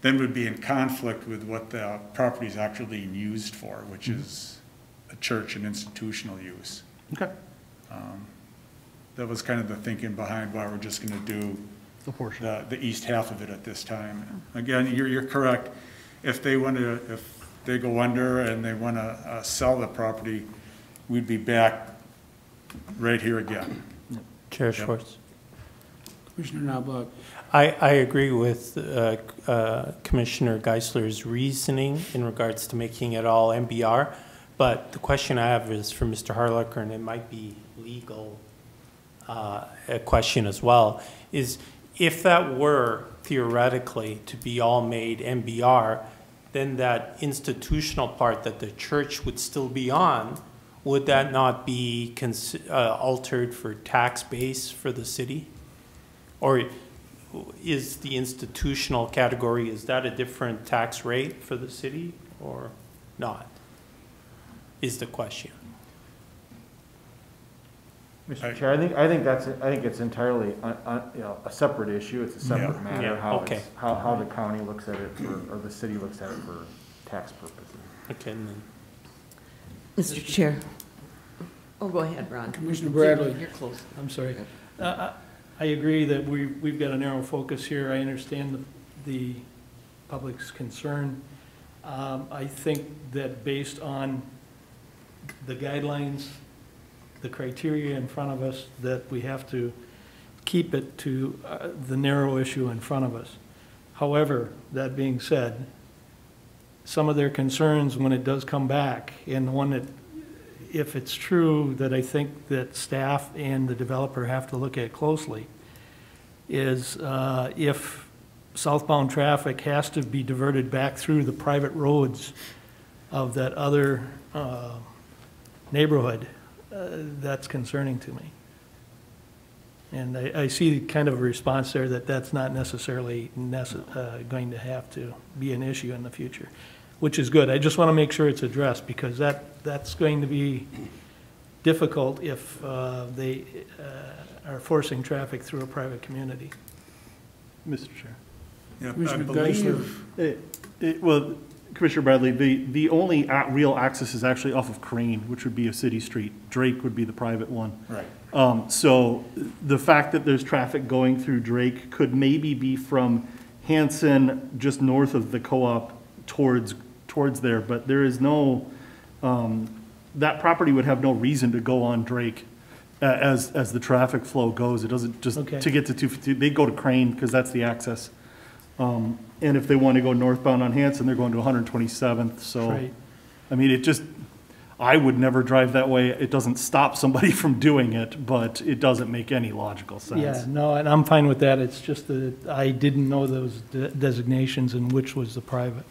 then would be in conflict with what the property is actually used for, which is a church and institutional use. Okay. That was kind of the thinking behind why we're just going to do the portion, the east half of it at this time. Again, you're correct. If they want to, if they go under and they want to sell the property, we'd be back right here again. Chair Schwartz. Commissioner Knobloch. I agree with Commissioner Geisler's reasoning in regards to making it all MBR, but the question I have is for Mr. Harlecker, and it might be legal a question as well, is if that were theoretically to be all made MBR, then that institutional part that the church would still be on, would that not be altered for tax base for the city? Or is the institutional category, is that a different tax rate for the city or not, is the question. Mr. Chair, I think it's entirely a separate issue. It's a separate matter. Yeah. How the county looks at it or the city looks at it for tax purposes. Okay. And then. Mr. Chair. Oh, go ahead, Ron. Commissioner Bradley. You're close. I'm sorry. I agree that we've got a narrow focus here. I understand the public's concern. I think that based on the guidelines, the criteria in front of us, that we have to keep it to the narrow issue in front of us. However, that being said, some of their concerns when it does come back, and one that, if it's true that I think that staff and the developer have to look at closely, is if southbound traffic has to be diverted back through the private roads of that other neighborhood, that's concerning to me. And I see kind of a response there that that's not necessarily going to have to be an issue in the future, which is good. I just want to make sure it's addressed because that's going to be difficult if they are forcing traffic through a private community. Mr. Chair. Yeah, Commissioner, I believe well, Commissioner Bradley, the only real access is actually off of Crane, which would be a city street. Drake would be the private one. Right. So the fact that there's traffic going through Drake could maybe be from Hanson, just north of the co-op, towards there, but there is no, that property would have no reason to go on Drake as the traffic flow goes. It doesn't just, okay. To get to 252, they go to Crane because that's the access. And if they want to go northbound on Hanson, they're going to 127th. So, right. I mean, it just, I would never drive that way. It doesn't stop somebody from doing it, but it doesn't make any logical sense. Yeah, no, and I'm fine with that. It's just that I didn't know those designations and which was the private.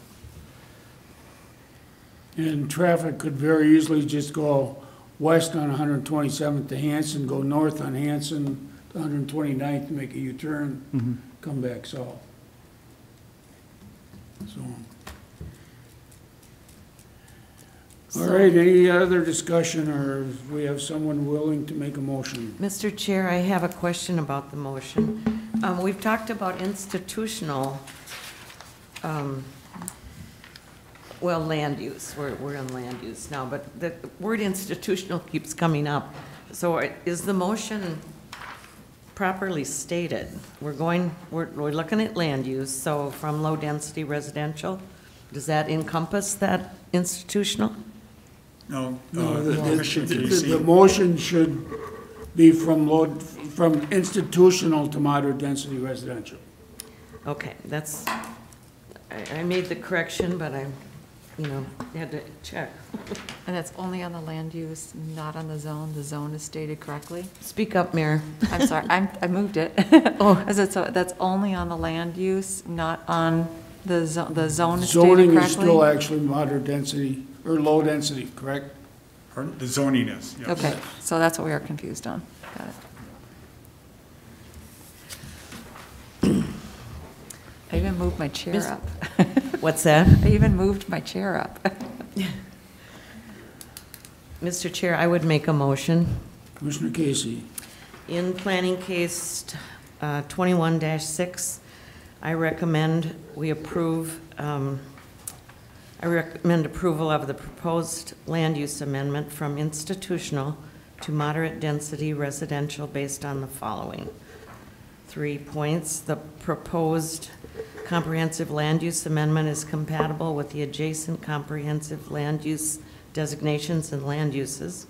And traffic could very easily just go west on 127th to Hanson, go north on Hanson to 129th, make a U-turn, come back south. So. All right, any other discussion, or we have someone willing to make a motion? Mr. Chair, I have a question about the motion. We've talked about institutional, well, land use. We're in land use now, but the word institutional keeps coming up. So is the motion properly stated? We're looking at land use, so from low density residential, does that encompass that institutional? No, the motion should be from institutional to moderate density residential. Okay, that's, I made the correction, but I you know, had to check. And that's only on the land use, not on the zone. The zone is stated correctly. Speak up, Mayor. I'm sorry, I moved it. Oh, I said so. That's only on the land use, not on the zone. The zone is stated correctly. Zoning is still actually moderate density or low density, correct? Pardon? The zoning is. Yes. Okay, so that's what we are confused on. Got it. I even moved my chair up. What's that? I even moved my chair up. Mr. Chair, I would make a motion. Commissioner Casey. In planning case 21-6, I recommend we approve, I recommend approval of the proposed land use amendment from institutional to moderate density residential based on the following 3 points. The proposed comprehensive land use amendment is compatible with the adjacent comprehensive land use designations and land uses.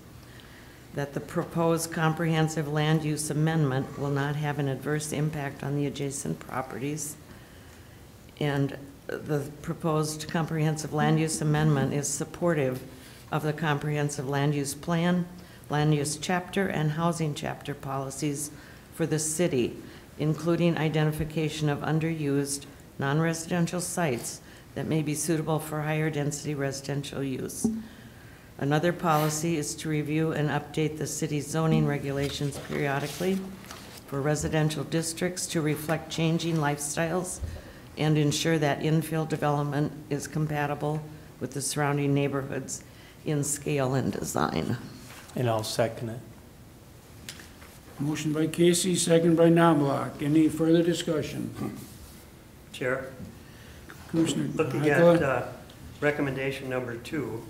That the proposed comprehensive land use amendment will not have an adverse impact on the adjacent properties. And the proposed comprehensive land use amendment is supportive of the comprehensive land use plan, land use chapter, and housing chapter policies for the city, including identification of underused non-residential sites that may be suitable for higher density residential use. Another policy is to review and update the city's zoning regulations periodically for residential districts to reflect changing lifestyles and ensure that infill development is compatible with the surrounding neighborhoods in scale and design. And I'll second it. Motion by Casey, second by Knobloch. Any further discussion? Chair. Commissioner. Looking at recommendation number 2,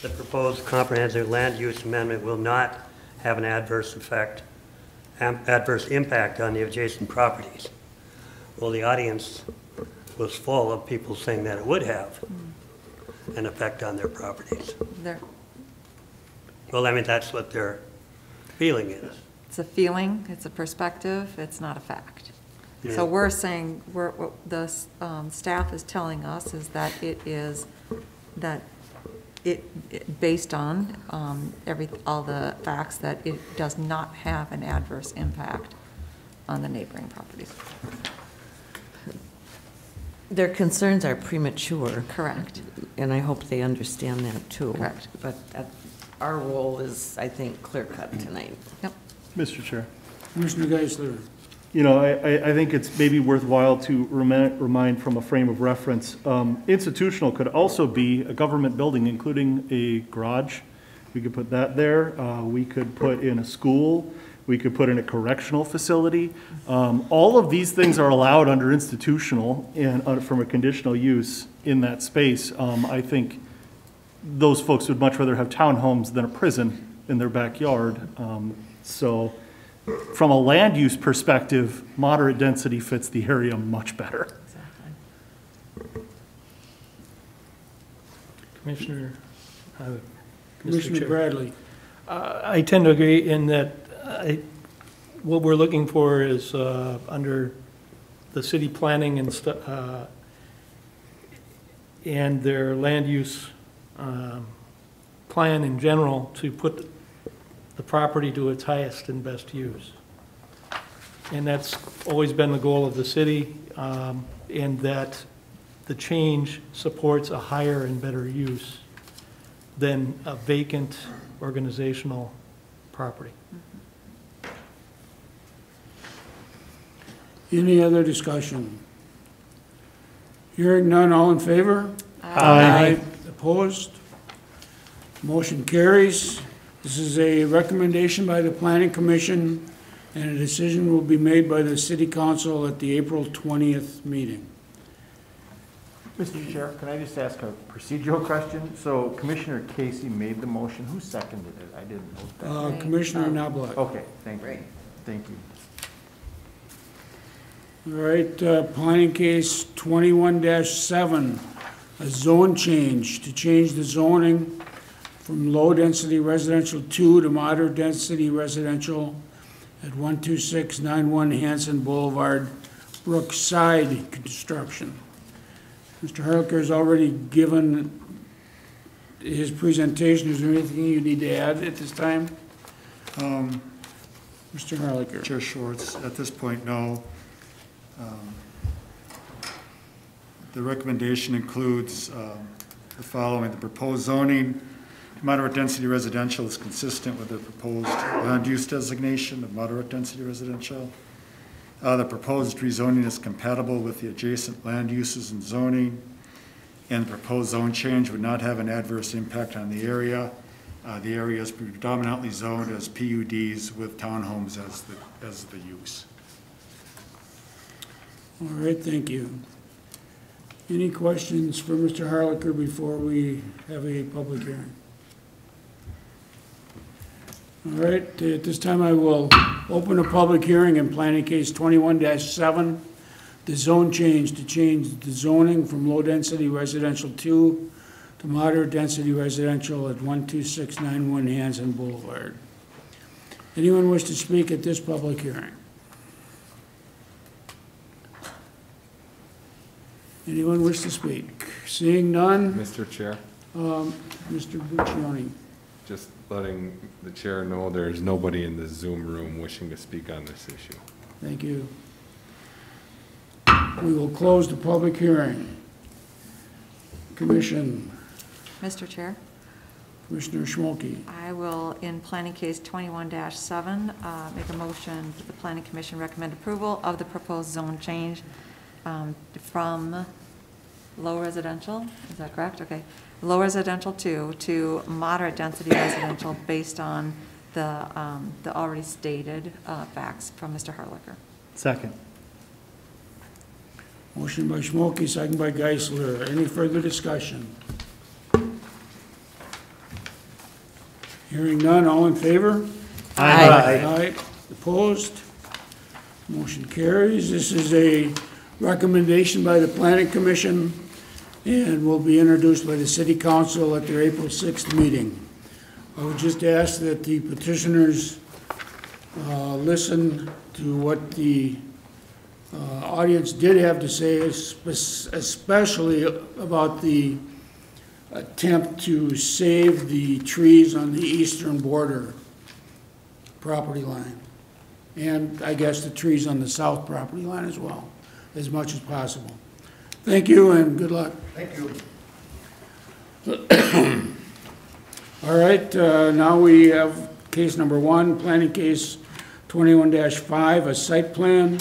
the proposed comprehensive land use amendment will not have an adverse effect, adverse impact on the adjacent properties. Well, the audience was full of people saying that it would have an effect on their properties. Well, I mean, that's what their feeling is. It's a feeling, it's a perspective, it's not a fact. Yeah. So we're saying, what the staff is telling us is that it is, that it based on all the facts, that it does not have an adverse impact on the neighboring properties. Their concerns are premature. Correct. And I hope they understand that too. Correct. But our role is, I think, clear-cut tonight. Yep. Mr. Chair. Commissioner Geisler. You know, I think it's maybe worthwhile to remind from a frame of reference. Institutional could also be a government building, including a garage. We could put that there. We could put in a school. We could put in a correctional facility. All of these things are allowed under institutional and from a conditional use in that space. I think those folks would much rather have townhomes than a prison in their backyard. So from a land use perspective, moderate density fits the area much better. Exactly. Commissioner Bradley. I tend to agree in that what we're looking for is under the city planning and their land use plan in general to put the property to its highest and best use. And that's always been the goal of the city, and that the change supports a higher and better use than a vacant organizational property. Any other discussion? Hearing none, all in favor? Aye. Aye. Opposed? Motion carries. This is a recommendation by the Planning Commission, and a decision will be made by the City Council at the April 20th meeting. Mr. Chair, can I just ask a procedural question? So Commissioner Casey made the motion. Who seconded it? I didn't know that. Commissioner Knobloch. Okay, thank you. Thank you. All right, Planning Case 21-7, a zone change to change the zoning from low-density residential 2 to moderate-density residential at 12691 Hanson Boulevard, Brookside Construction. Mr. Harlicker has already given his presentation. Is there anything you need to add at this time? Mr. Harlicker. Chair Schwartz, at this point, no. The recommendation includes the following. The proposed zoning, moderate density residential, is consistent with the proposed land use designation of moderate density residential. The proposed rezoning is compatible with the adjacent land uses and zoning, and the proposed zone change would not have an adverse impact on the area. The area is predominantly zoned as PUDs with townhomes as the use. All right, thank you. Any questions for Mr. Harlicker before we have a public hearing? All right, at this time I will open a public hearing in planning case 21-7, the zone change to change the zoning from low density residential 2 to moderate density residential at 12691 Hanson Boulevard. Anyone wish to speak at this public hearing? Anyone wish to speak? Seeing none. Mr. Chair. Mr. Buccioni. Just letting the chair know there's nobody in the Zoom room wishing to speak on this issue. Thank you. We will close the public hearing. Commission. Mr. Chair. Commissioner Schmolke. I will, in planning case 21-7, make a motion that the Planning Commission recommend approval of the proposed zone change from low residential, is that correct? Okay. Low residential 2 to moderate density residential based on the already stated facts from Mr. Harlicker. Second. Motion by Schmolke, second by Geisler. Any further discussion? Hearing none, all in favor? Aye. Aye. Aye. Opposed? Motion carries. This is a recommendation by the Planning Commission and will be introduced by the City Council at their April 6th meeting. I would just ask that the petitioners listen to what the audience did have to say, especially about the attempt to save the trees on the eastern border property line, and I guess the trees on the south property line as well, as much as possible. Thank you and good luck. Thank you. All right, now we have case number 1, planning case 21-5, a site plan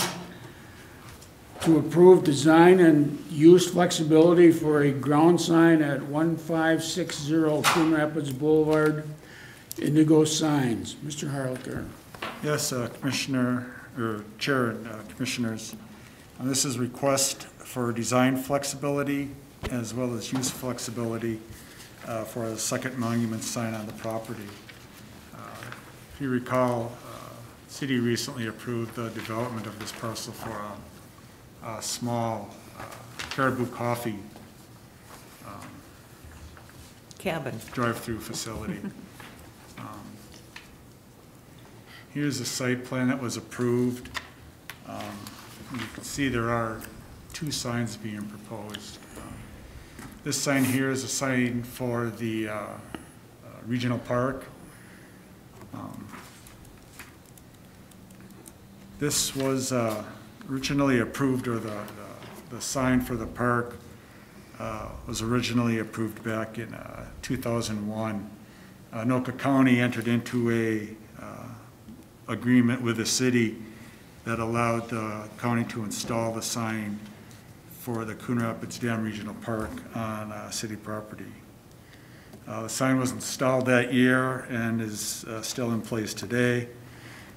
to approve design and use flexibility for a ground sign at 1560 Coon Rapids Boulevard, Indigo Signs. Mr. Harlicker. Yes, Commissioner, or Chair and Commissioners. This is request for design flexibility as well as use flexibility for a second monument sign on the property. If you recall, the city recently approved the development of this parcel for a small Caribou Coffee cabin drive-through facility. Here's a site plan that was approved. You can see there are 2 signs being proposed. This sign here is a sign for the regional park. This was originally approved, or the sign for the park was originally approved back in 2001. Anoka County entered into a agreement with the city that allowed the county to install the sign for the Coon Rapids Dam Regional Park on city property. The sign was installed that year and is still in place today.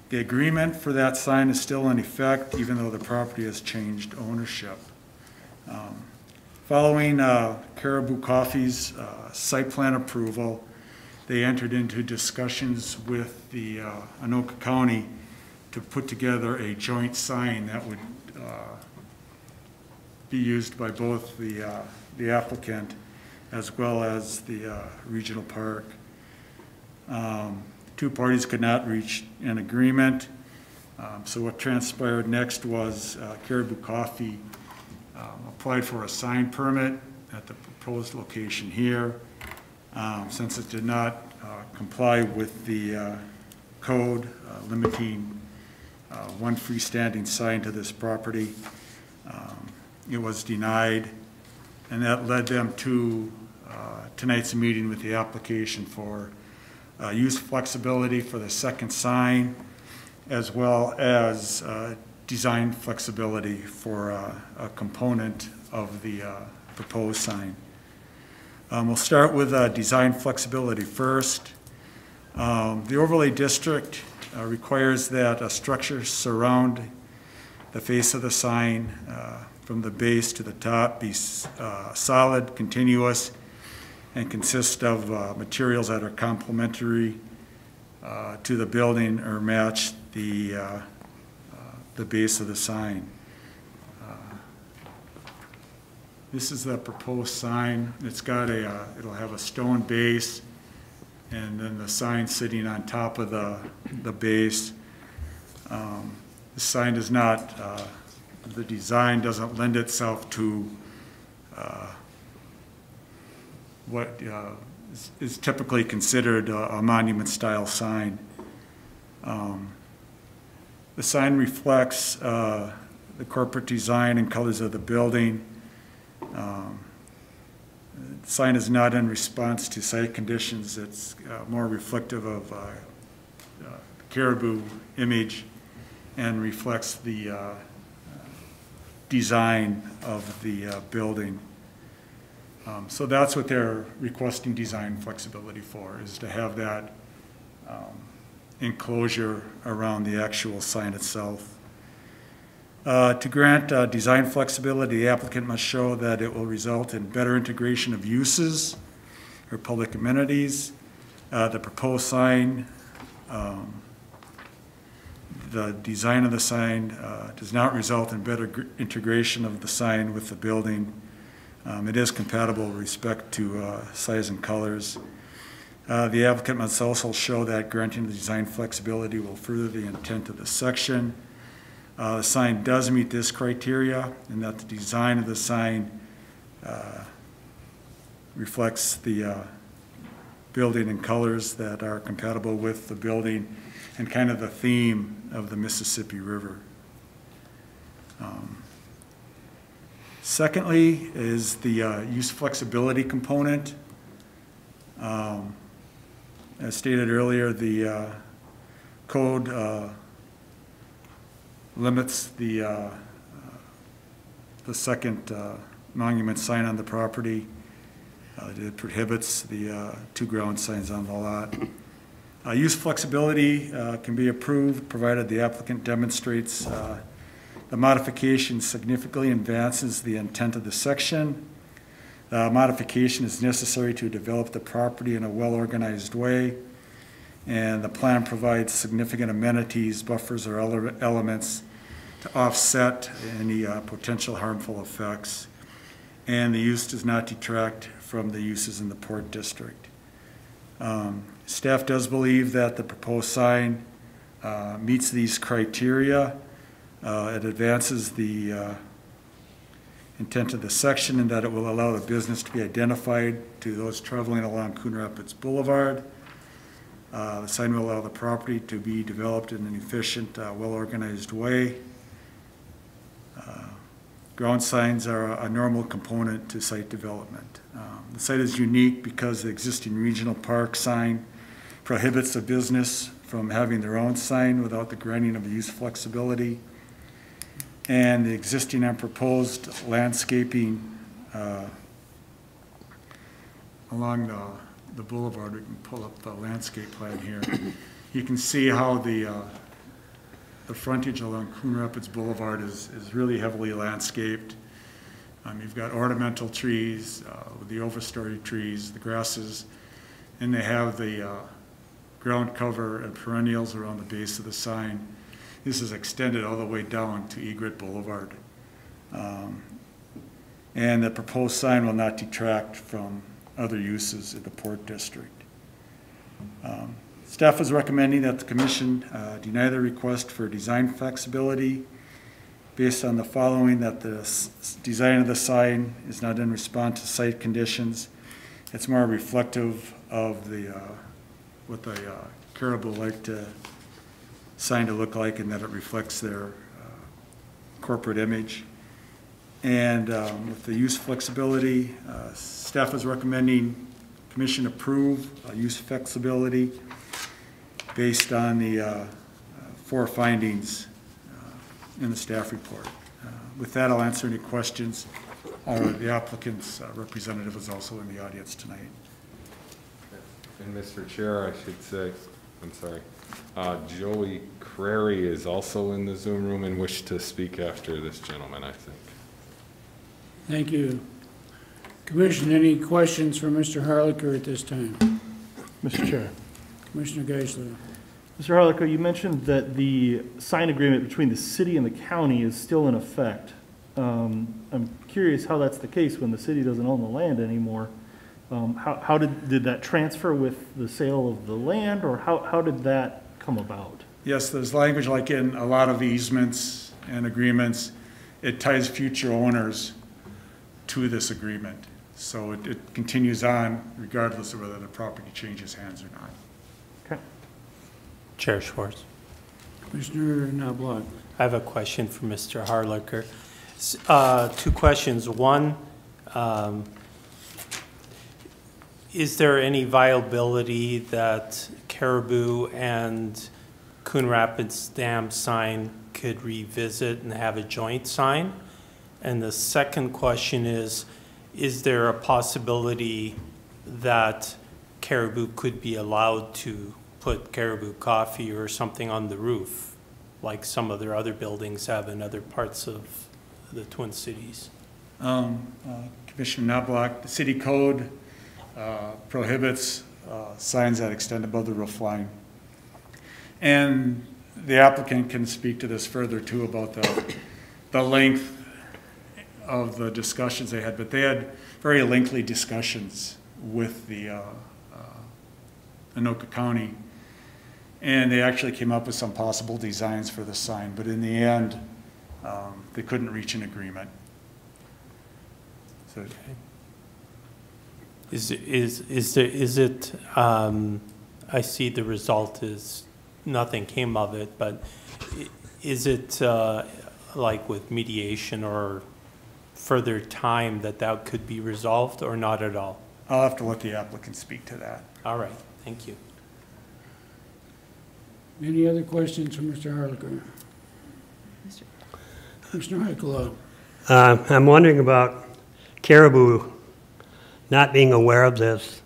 The agreement for that sign is still in effect, even though the property has changed ownership. Following Caribou Coffee's site plan approval, they entered into discussions with the Anoka County to put together a joint sign that would be used by both the applicant as well as the regional park. 2 parties could not reach an agreement, so what transpired next was Caribou Coffee applied for a sign permit at the proposed location here. since it did not comply with the code limiting one freestanding sign to this property. It was denied, and that led them to tonight's meeting with the application for use flexibility for the second sign, as well as design flexibility for a component of the proposed sign. We'll start with design flexibility first. The overlay district requires that a structure surround the face of the sign from the base to the top be solid, continuous, and consist of materials that are complementary to the building or match the base of the sign. This is the proposed sign. It's got a it'll have a stone base, and then the sign sitting on top of the base. The sign does not, the design doesn't lend itself to what is typically considered a monument-style sign. The sign reflects the corporate design and colors of the building. The sign is not in response to site conditions. It's more reflective of the Caribou image and reflects the design of the building. So that's what they're requesting design flexibility for, is to have that enclosure around the actual sign itself. To grant design flexibility, the applicant must show that it will result in better integration of uses or public amenities. The proposed sign, the design of the sign does not result in better integration of the sign with the building. It is compatible with respect to size and colors. The applicant must also show that granting the design flexibility will further the intent of the section. The sign does meet this criteria, and that the design of the sign reflects the building and colors that are compatible with the building and kind of the theme of the Mississippi River. Secondly is the use flexibility component. As stated earlier, the code limits the second monument sign on the property. It prohibits the two ground signs on the lot. Use flexibility can be approved provided the applicant demonstrates the modification significantly advances the intent of the section. Modification is necessary to develop the property in a well-organized way, and the plan provides significant amenities, buffers, or other elements to offset any potential harmful effects, and the use does not detract from the uses in the Port District. Staff does believe that the proposed sign meets these criteria. It advances the intent of the section, and that it will allow the business to be identified to those traveling along Coon Rapids Boulevard. The sign will allow the property to be developed in an efficient, well-organized way. Ground signs are a normal component to site development. The site is unique because the existing regional park sign prohibits the business from having their own sign without the granting of use flexibility. And the existing and proposed landscaping along the boulevard, we can pull up the landscape plan here. You can see how the frontage along Coon Rapids Boulevard is really heavily landscaped. You've got ornamental trees, the overstory trees, the grasses, and they have the ground cover and perennials around the base of the sign. This is extended all the way down to Egret Boulevard. And the proposed sign will not detract from other uses in the Port District. Staff is recommending that the Commission deny the request for design flexibility based on the following: that the design of the sign is not in response to site conditions, It's more reflective of the what the Caribou like to sign to look like, and that it reflects their corporate image. And with the use flexibility, staff is recommending commission approve use flexibility based on the four findings in the staff report. With that, I'll answer any questions. The applicant's representative is also in the audience tonight. And Mr. Chair, I should say, I'm sorry, Joey Crary is also in the Zoom room and wished to speak after this gentleman, I think. Thank you. Commission, any questions for Mr. Harlicker at this time? Mr. Chair. Commissioner Geisler. Mr. Harlicker, you mentioned that the signed agreement between the city and the county is still in effect. I'm curious how that's the case when the city doesn't own the land anymore. How did that transfer with the sale of the land, or how did that come about? Yes, there's language like in a lot of easements and agreements. It ties future owners to this agreement. So it continues on regardless of whether the property changes hands or not. Okay. Chair Schwartz. Commissioner Knobloch. I have a question for Mr. Harlicker. Two questions. One, is there any viability that Caribou and Coon Rapids Dam sign could revisit and have a joint sign? And the second question is there a possibility that Caribou could be allowed to put Caribou Coffee or something on the roof, like some of their other buildings have in other parts of the Twin Cities? Commissioner Knobloch, the city code prohibits signs that extend above the roof line. And the applicant can speak to this further too about the length of the discussions they had, but they had very lengthy discussions with the Anoka County, and they actually came up with some possible designs for the sign, but in the end, they couldn't reach an agreement. So, okay. Is it? I see the result is nothing came of it. But is it like with mediation or further time that could be resolved, or not at all? I'll have to let the applicant speak to that. All right. Thank you. Any other questions from Mr. Harlicker? Mr. I'm wondering about Caribou not being aware of this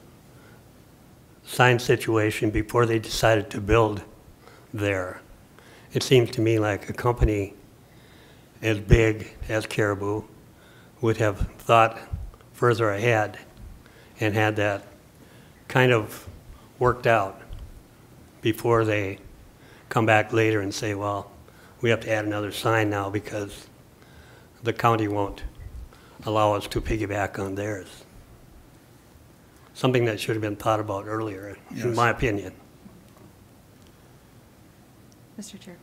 sign situation before they decided to build there. It seems to me like a company as big as Caribou would have thought further ahead and had that kind of worked out before they come back later and say, well, we have to add another sign now because the county won't allow us to piggyback on theirs. Something that should have been thought about earlier, yes, in my opinion. Mr. Chair.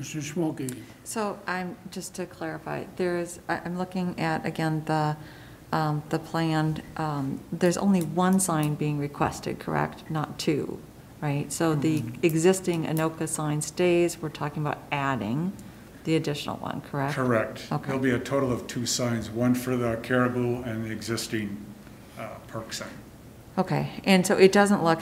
Mr. Schmolke. So I'm just to clarify, I'm looking at again the plan. There's only one sign being requested, correct? Not two. Right, so the existing Anoka sign stays. We're talking about adding the additional one, correct? Correct. Okay. There'll be a total of two signs, one for the Caribou and the existing park sign. Okay, and so it doesn't look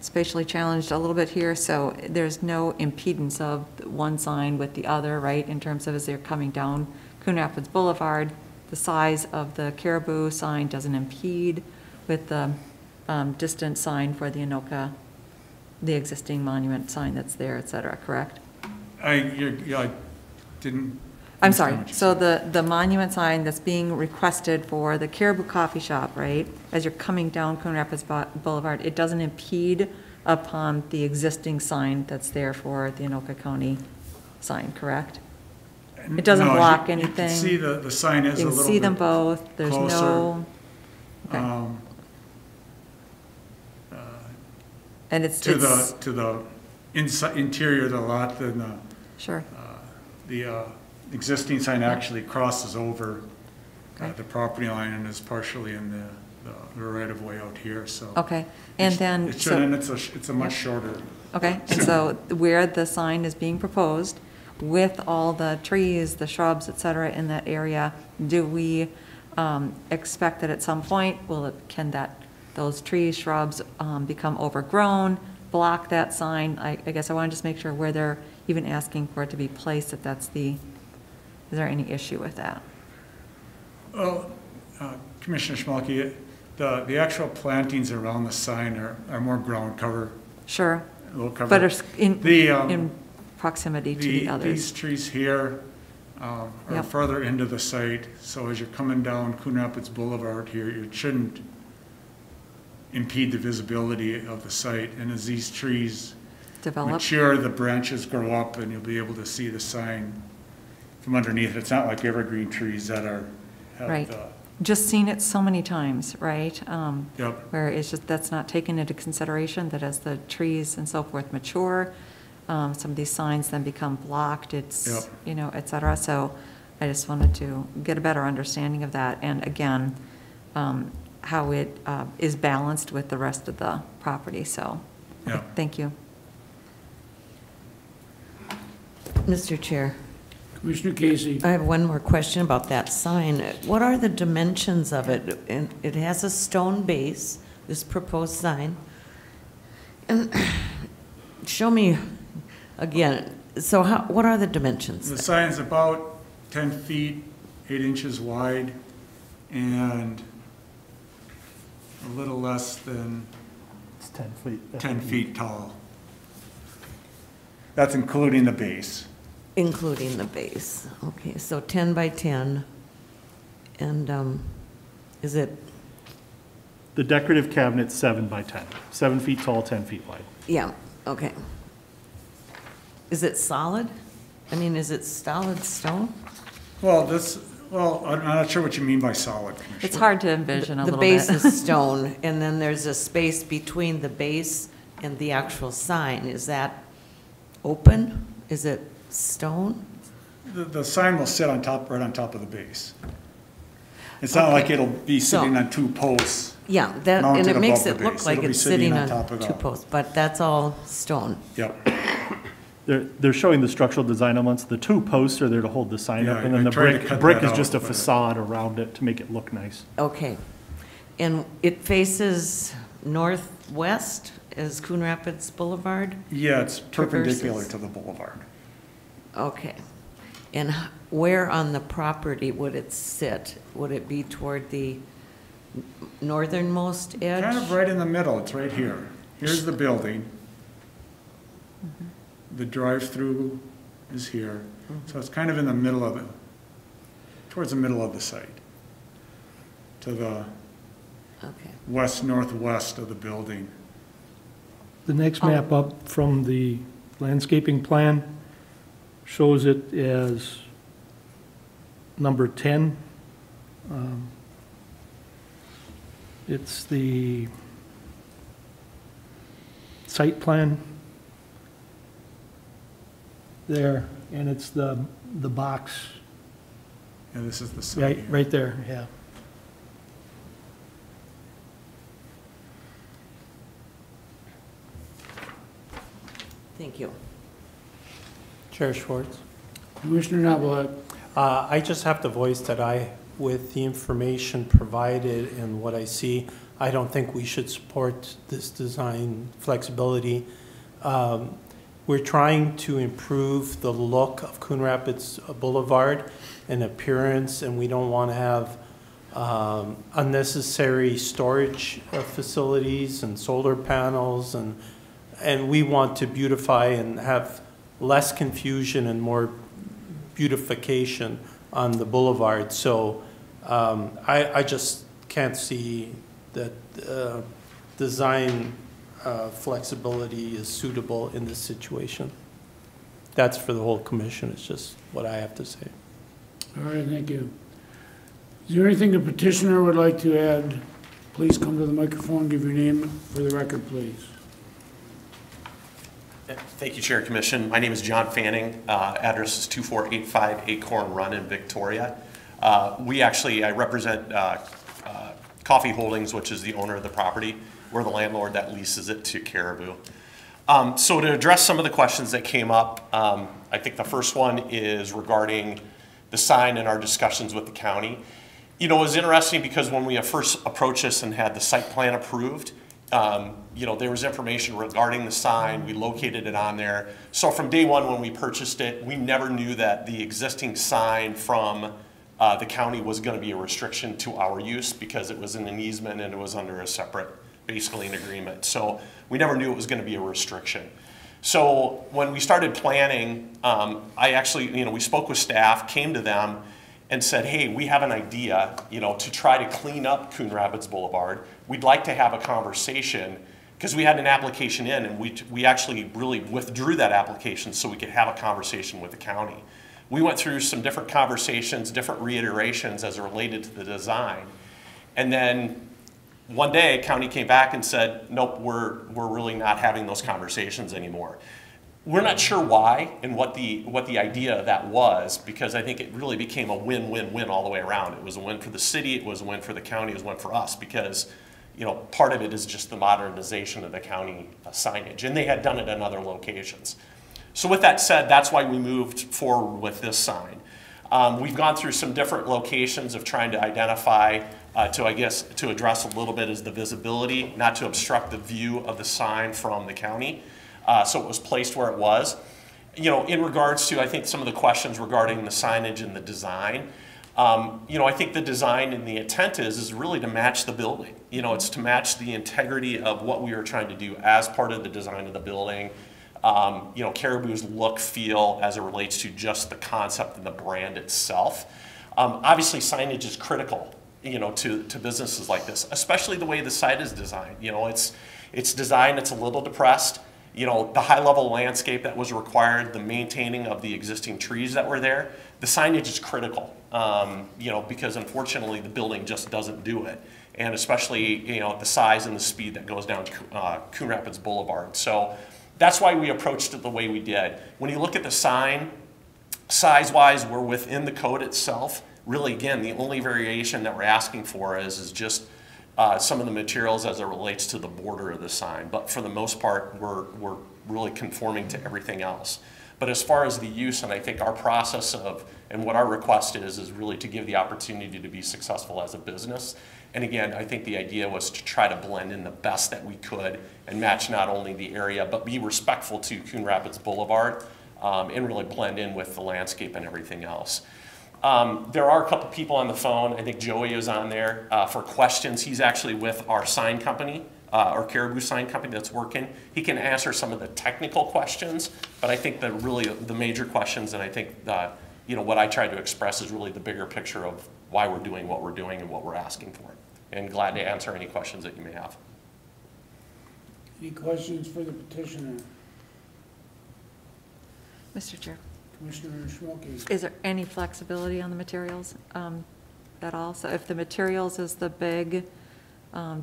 spatially challenged a little bit here, so there's no impedance of one sign with the other, right, in terms of as they're coming down Coon Rapids Boulevard, the size of the Caribou sign doesn't impede with the distant sign for the Anoka, the existing monument sign that's there, et cetera, correct? I'm sorry. So the monument sign that's being requested for the Caribou Coffee Shop, right, as you're coming down Coon Rapids Boulevard, it doesn't impede upon the existing sign that's there for the Anoka County sign, correct? It doesn't block anything. You can see the sign is a little bit closer. You can see them both. There's no... Okay. And it's to the interior of the lot, then the, sure, existing sign actually crosses over the property line and is partially in the the right of way out here, so. Okay, and then. It should, so, and it's a much shorter. Okay, and so where the sign is being proposed, with all the trees, the shrubs, et cetera, in that area, do we expect that at some point, can those trees, shrubs become overgrown, block that sign? I guess I want to just make sure where they're even asking for it to be placed, if that's the, is there any issue with that? Well, Commissioner Schmalke, the actual plantings around the sign are more ground cover. Sure. Low cover. But are in proximity to the others. These trees here are further into the site, so as you're coming down Coon Rapids Boulevard here, it shouldn't impede the visibility of the site. And as these trees mature, the branches grow up, and you'll be able to see the sign from underneath. It's not like evergreen trees that are right. Just seen it so many times, right? Where it's just that's not taken into consideration, that as the trees and so forth mature, some of these signs then become blocked, you know, et cetera. So I just wanted to get a better understanding of that, and again, how it is balanced with the rest of the property. So thank you. Mr. Chair. Commissioner Casey. I have one more question about that sign. What are the dimensions of it? And it has a stone base, this proposed sign. And show me again. So what are the dimensions? The sign is about 10 feet, 8 inches wide, and a little less than it's 10 feet. 10 feet tall. That's including the base. Including the base. Okay, so 10 by 10. And is it? The decorative cabinet's 7 by 10. 7 feet tall, 10 feet wide. Yeah, okay. Is it solid? I mean, is it solid stone? Well, I'm not sure what you mean by solid. It's hard to envision a little bit. The base is stone, and then there's a space between the base and the actual sign. Is that open? Is it stone? The sign will sit on top, right on top of the base. It's not like it'll be sitting on two posts. Yeah, that, and it makes it look like it's sitting on top of two posts, but that's all stone. Yep. They're showing the structural design elements. The two posts are there to hold the sign up, and then the brick is just a facade around it to make it look nice. Okay. And it faces northwest as Coon Rapids Boulevard? Yeah, it's perpendicular to the boulevard. Okay. And where on the property would it sit? Would it be toward the northernmost edge? Kind of right in the middle. It's right here. Here's the building. Mm-hmm. The drive-through is here, so it's kind of in the middle of it, towards the middle of the site, to the west-northwest of the building. The next map up from the landscaping plan shows it as number 10. It's the site plan. There, and it's the box. And this is the site. Right there, yeah. Thank you. Chair Schwartz. Commissioner Knobloch. I just have to voice that with the information provided and what I see, I don't think we should support this design flexibility. We're trying to improve the look of Coon Rapids Boulevard and appearance, and we don't want to have unnecessary storage facilities and solar panels, and we want to beautify and have less confusion and more beautification on the boulevard. So I just can't see that design flexibility is suitable in this situation. That's for the whole commission. It's just what I have to say. All right, thank you. Is there anything the petitioner would like to add? Please come to the microphone, give your name for the record, please. Thank you, Chair, Commission. My name is John Fanning. Address is 2485 Acorn Run in Victoria. I represent Coffee Holdings, which is the owner of the property. We're the landlord that leases it to Caribou. So to address some of the questions that came up, I think the first one is regarding the sign and our discussions with the county. You know, it was interesting because when we first approached this and had the site plan approved, you know, there was information regarding the sign. We located it on there. So from day one when we purchased it, we never knew that the existing sign from the county was going to be a restriction to our use, because it was in an easement and it was under a separate, basically an agreement. So we never knew it was going to be a restriction. So when we started planning, I actually, you know, we spoke with staff, came to them and said, hey, we have an idea, you know, to try to clean up Coon Rapids Boulevard. We'd like to have a conversation, because we had an application in and we actually really withdrew that application so we could have a conversation with the county. We went through some different conversations, different reiterations as related to the design. And then one day, county came back and said, nope, we're really not having those conversations anymore. We're not sure why and what the idea of that was, because I think it really became a win-win-win all the way around. It was a win for the city, it was a win for the county, it was a win for us, because, you know, part of it is just the modernization of the county signage, and they had done it in other locations. So with that said, that's why we moved forward with this sign. We've gone through some different locations of trying to identify, to address a little bit is the visibility, not to obstruct the view of the sign from the county. So it was placed where it was. You know, in regards to, I think, some of the questions regarding the signage and the design, you know, I think the design and the intent is really to match the building. You know, it's to match the integrity of what we were trying to do as part of the design of the building. You know, Caribou's look, feel, as it relates to just the concept and the brand itself. Obviously, signage is critical, you know, to businesses like this, especially the way the site is designed. You know, it's designed, it's a little depressed. You know, the high-level landscape that was required, the maintaining of the existing trees that were there, the signage is critical, you know, because unfortunately the building just doesn't do it. And especially, you know, the size and the speed that goes down Coon Rapids Boulevard. So that's why we approached it the way we did. When you look at the sign, size-wise, we're within the code itself. Really, again, the only variation that we're asking for is just some of the materials as it relates to the border of the sign, but for the most part, we're really conforming to everything else. But as far as the use, and I think our process of, and what our request is really to give the opportunity to be successful as a business. And again, I think the idea was to try to blend in the best that we could and match not only the area, but be respectful to Coon Rapids Boulevard, and really blend in with the landscape and everything else. There are a couple people on the phone. I think Joey is on there for questions. He's actually with our sign company, our Caribou sign company that's working. He can answer some of the technical questions, but I think that really the major questions, and I think you know, what I tried to express is really the bigger picture of why we're doing what we're doing and what we're asking for. And glad to answer any questions that you may have. Any questions for the petitioner? Mr. Chair. Commissioner Schmolke. Is there any flexibility on the materials at all? So if the materials is the big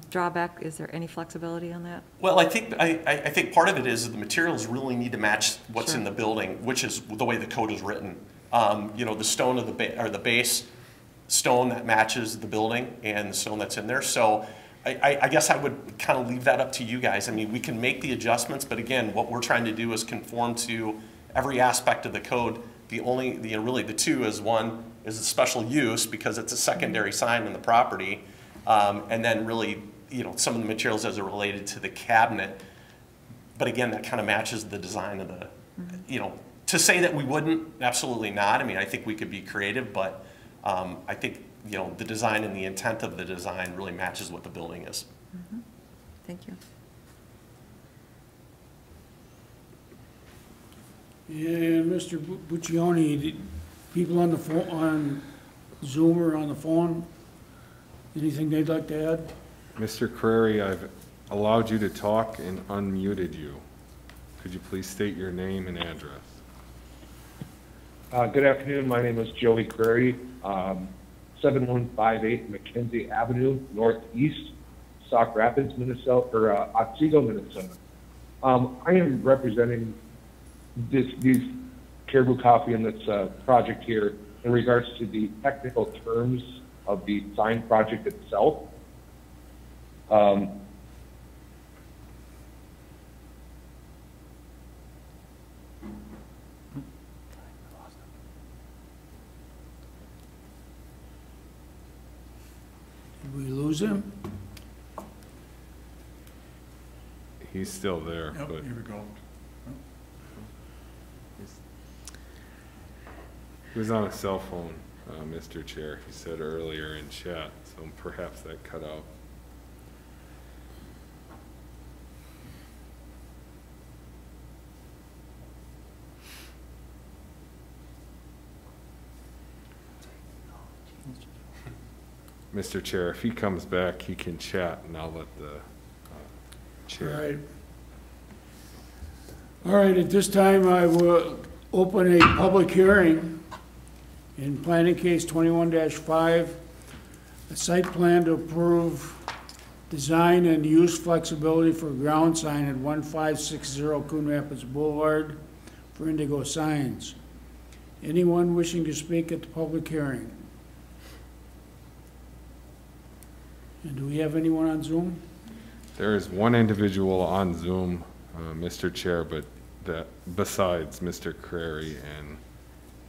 drawback, is there any flexibility on that? Well, I think part of it is that the materials really need to match what's in the building, which is the way the code is written. You know, the stone of the base stone that matches the building and the stone that's in there. So I guess I would kind of leave that up to you guys. I mean, we can make the adjustments, but again, what we're trying to do is conform to every aspect of the code. The two is, one is a special use because it's a secondary sign in the property, and then really, you know, some of the materials as it related to the cabinet. But again, that kind of matches the design of the, you know, to say that we wouldn't, absolutely not. I mean, I think we could be creative, but I think, you know, the design and the intent of the design really matches what the building is. Thank you. And Mr. Buccioni, people on the phone, on Zoom or on the phone, anything they'd like to add? Mr. Carreri, I've allowed you to talk and unmuted you. Could you please state your name and address? Good afternoon. My name is Joey Carreri, 7158 McKenzie Avenue, Northeast, Sauk Rapids, Minnesota, or Otsego, Minnesota. I am representing these Caribou Coffee and this project here in regards to the technical terms of the sign project itself. Did we lose him? He's still there. Yep, but here we go. He was on a cell phone, Mr. Chair, he said earlier in chat, so perhaps that cut out. Mr. Chair, if he comes back, he can chat, and I'll let the chair. All right. All right, at this time, I will open a public hearing in planning case 21-5, a site plan to approve design and use flexibility for ground sign at 1560 Coon Rapids Boulevard for Indigo Signs. Anyone wishing to speak at the public hearing? And do we have anyone on Zoom? There is one individual on Zoom, Mr. Chair, but that besides Mr. Crary, and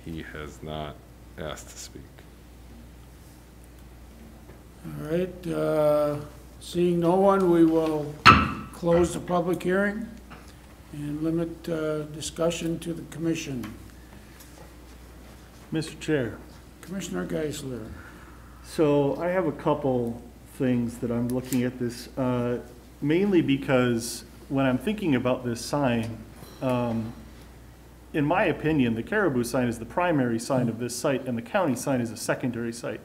he has not asked to speak. All right, seeing no one, we will close the public hearing and limit discussion to the commission. Mr. Chair. Commissioner Geisler. So I have a couple things that I'm looking at this, mainly because when I'm thinking about this sign, in my opinion, the Caribou sign is the primary sign of this site, and the county sign is a secondary site.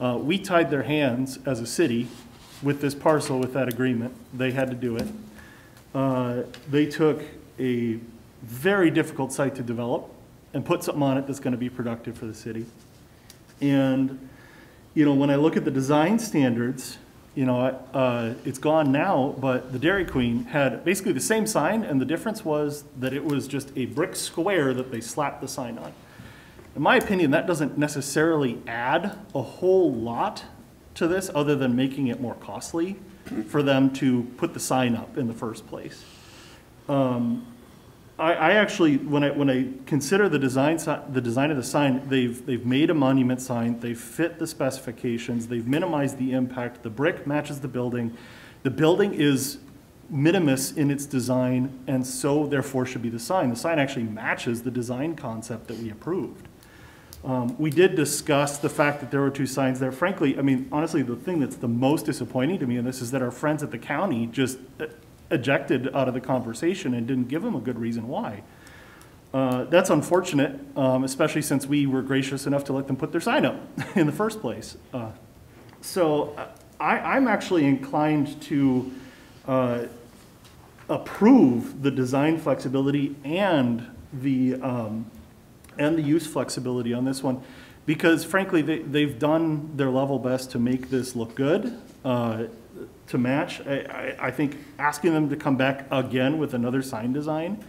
We tied their hands as a city with this parcel, with that agreement. They had to do it. They took a very difficult site to develop and put something on it that's going to be productive for the city. And, you know, when I look at the design standards, you know, it's gone now, but the Dairy Queen had basically the same sign, and the difference was that it was just a brick square that they slapped the sign on. In my opinion, that doesn't necessarily add a whole lot to this other than making it more costly for them to put the sign up in the first place. I actually, when I consider the design of the sign, they've made a monument sign. They fit the specifications. They've minimized the impact. The brick matches the building. The building is minimus in its design, and so therefore should be the sign. The sign actually matches the design concept that we approved. We did discuss the fact that there were two signs there. Frankly, I mean, honestly, the thing that's the most disappointing to me in this is that our friends at the county just ejected out of the conversation and didn't give them a good reason why. That's unfortunate, especially since we were gracious enough to let them put their sign up in the first place. So I'm actually inclined to approve the design flexibility and the use flexibility on this one, because frankly they've done their level best to make this look good. To match. I think asking them to come back again with another sign design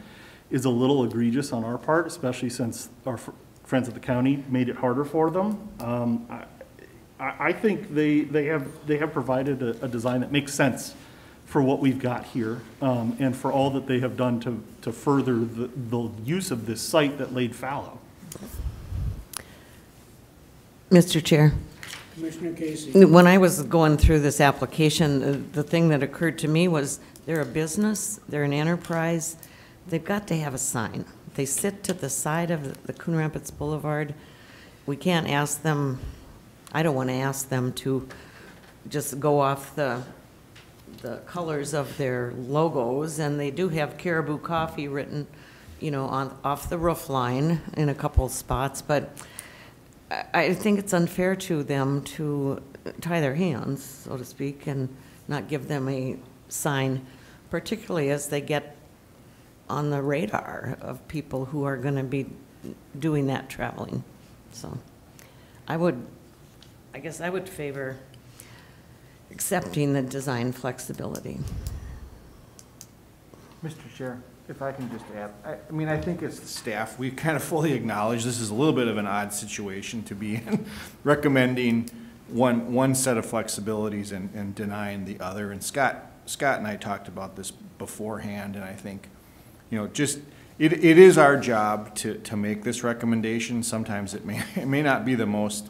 is a little egregious on our part, especially since our friends at the county made it harder for them. I think they have provided a design that makes sense for what we've got here, and for all that they have done to further the use of this site that laid fallow. Mr. Chair. Commissioner Casey. When I was going through this application, the thing that occurred to me was they're a business, they're an enterprise, they've got to have a sign. They sit to the side of the Coon Rapids Boulevard. We can't ask them, I don't want to ask them to just go off the colors of their logos, and they do have Caribou Coffee written, you know, off the roof line in a couple spots, but I think it's unfair to them to tie their hands, so to speak, and not give them a sign, particularly as they get on the radar of people who are going to be doing that traveling. So I guess I would favor accepting the design flexibility. Mr. Chair. If I can just add, I mean, I think as the staff, we kind of fully acknowledge this is a little bit of an odd situation to be in, recommending one set of flexibilities and denying the other. And Scott and I talked about this beforehand, and I think, you know, just it is our job to make this recommendation. Sometimes it may not be the most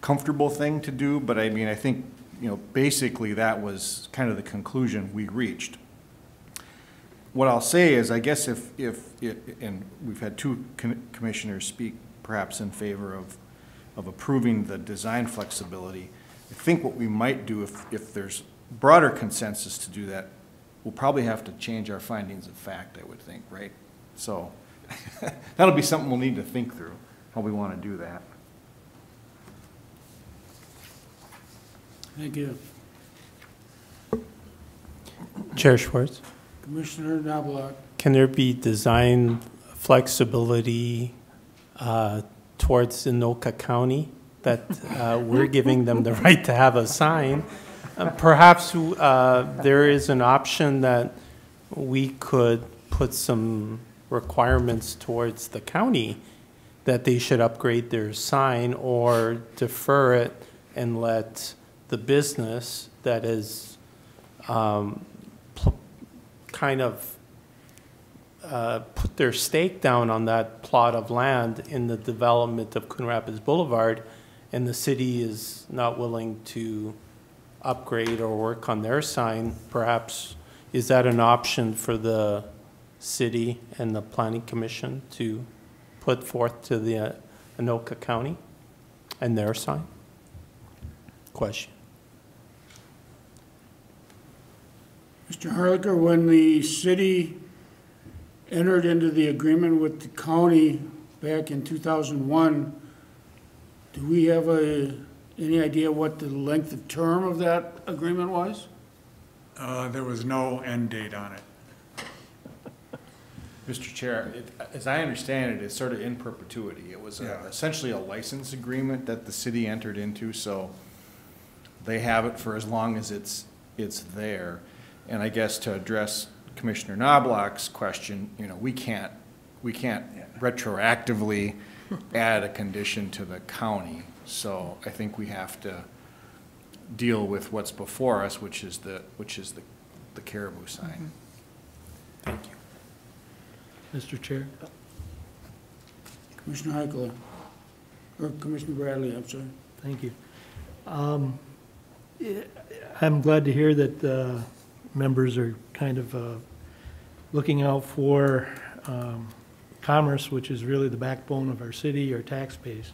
comfortable thing to do, but I mean, I think, you know, basically that was kind of the conclusion we reached. What I'll say is, I guess and we've had two commissioners speak perhaps in favor of approving the design flexibility. I think what we might do, if there's broader consensus to do that, we'll probably have to change our findings of fact, I would think, right? So that'll be something we'll need to think through, how we want to do that. Thank you. Chair Schwartz. Commissioner Knobloch. Can there be design flexibility towards Anoka County, that we're giving them the right to have a sign? Perhaps there is an option that we could put some requirements towards the county that they should upgrade their sign or defer it and let the business that is kind of put their stake down on that plot of land in the development of Coon Rapids Boulevard, and the city is not willing to upgrade or work on their sign, perhaps is that an option for the city and the Planning Commission to put forth to the Anoka County and their sign? Question. Mr. Harlicker, when the city entered into the agreement with the county back in 2001, do we have any idea what the length of term of that agreement was? There was no end date on it. Mr. Chair, as I understand it, it's sort of in perpetuity. It was essentially a license agreement that the city entered into, so they have it for as long as it's there. And I guess to address Commissioner Knobloch's question, you know, we can't retroactively add a condition to the county. So I think we have to deal with what's before us, which is the Caribou sign. Mm-hmm. Thank you, Mr. Chair. Commissioner Heichler, or Commissioner Bradley. I'm sorry. Thank you. I'm glad to hear that members are kind of looking out for commerce, which is really the backbone of our city, our tax base,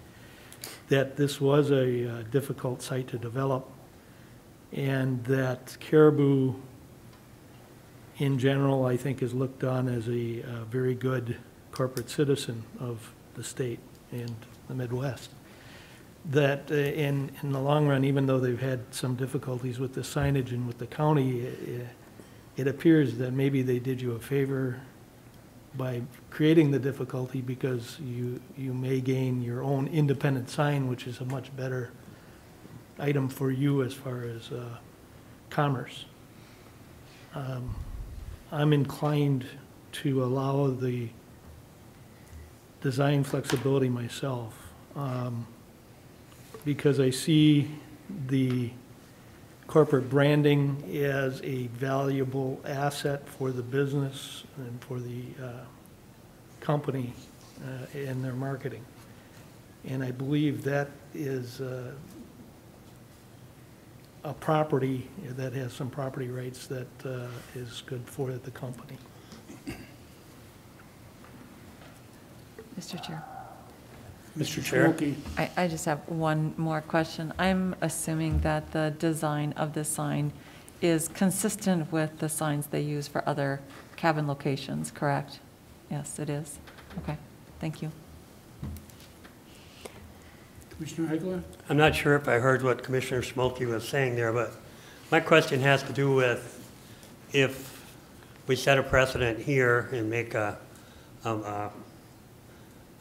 that this was a difficult site to develop, and that Caribou in general, I think, is looked on as a very good corporate citizen of the state and the Midwest. That in the long run, even though they've had some difficulties with the signage and with the county, it appears that maybe they did you a favor by creating the difficulty, because you may gain your own independent sign, which is a much better item for you as far as commerce. I'm inclined to allow the design flexibility myself, because I see the corporate branding as a valuable asset for the business and for the company and their marketing. And I believe that is a property that has some property rights that is good for the company. Mr. Chair. Mr. Chair. I just have one more question. I'm assuming that the design of this sign is consistent with the signs they use for other cabin locations, correct? Yes, it is. Okay, thank you. Commissioner Heichler? I'm not sure if I heard what Commissioner Schmolke was saying there, but my question has to do with, if we set a precedent here and make a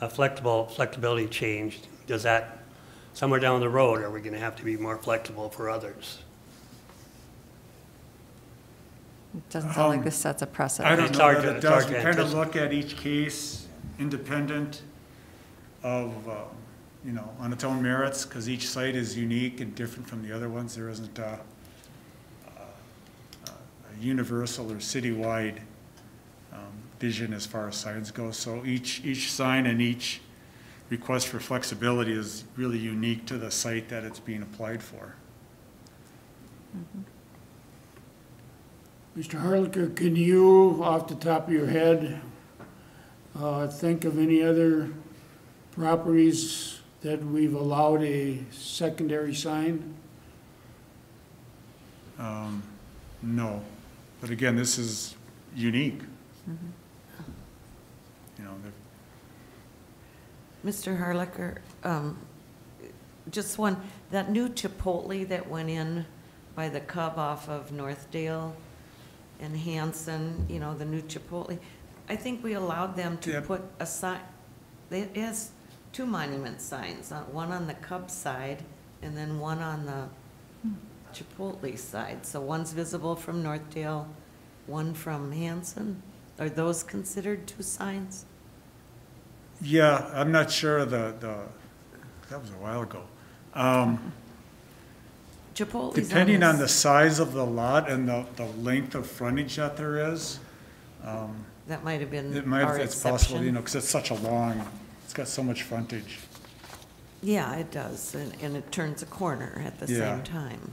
flexibility change, does that, somewhere down the road, are we going to have to be more flexible for others? It doesn't sound like this sets a precedent. I don't know that it does. We kind of look at each case independent of you know, on its own merits, because each site is unique and different from the other ones. There isn't a universal or citywide vision as far as signs go. So each sign and each request for flexibility is really unique to the site that it's being applied for. Mm-hmm. Mr. Harlicker, can you, off the top of your head, think of any other properties that we've allowed a secondary sign? No, but again, this is unique. Mm-hmm. You know, Mr. Harlicker, just one, that new Chipotle that went in by the Cub off of Northdale and Hanson, you know, the new Chipotle, I think we allowed them to put a sign. It has two monument signs, one on the Cub side and then one on the Chipotle side. So one's visible from Northdale, one from Hanson. Are those considered two signs? Yeah, I'm not sure. That was a while ago. Depending on the size of the lot and the length of frontage that there is, that might have been. It's possible, you know, because it's such a long. It's got so much frontage. Yeah, it does, and it turns a corner at the same time.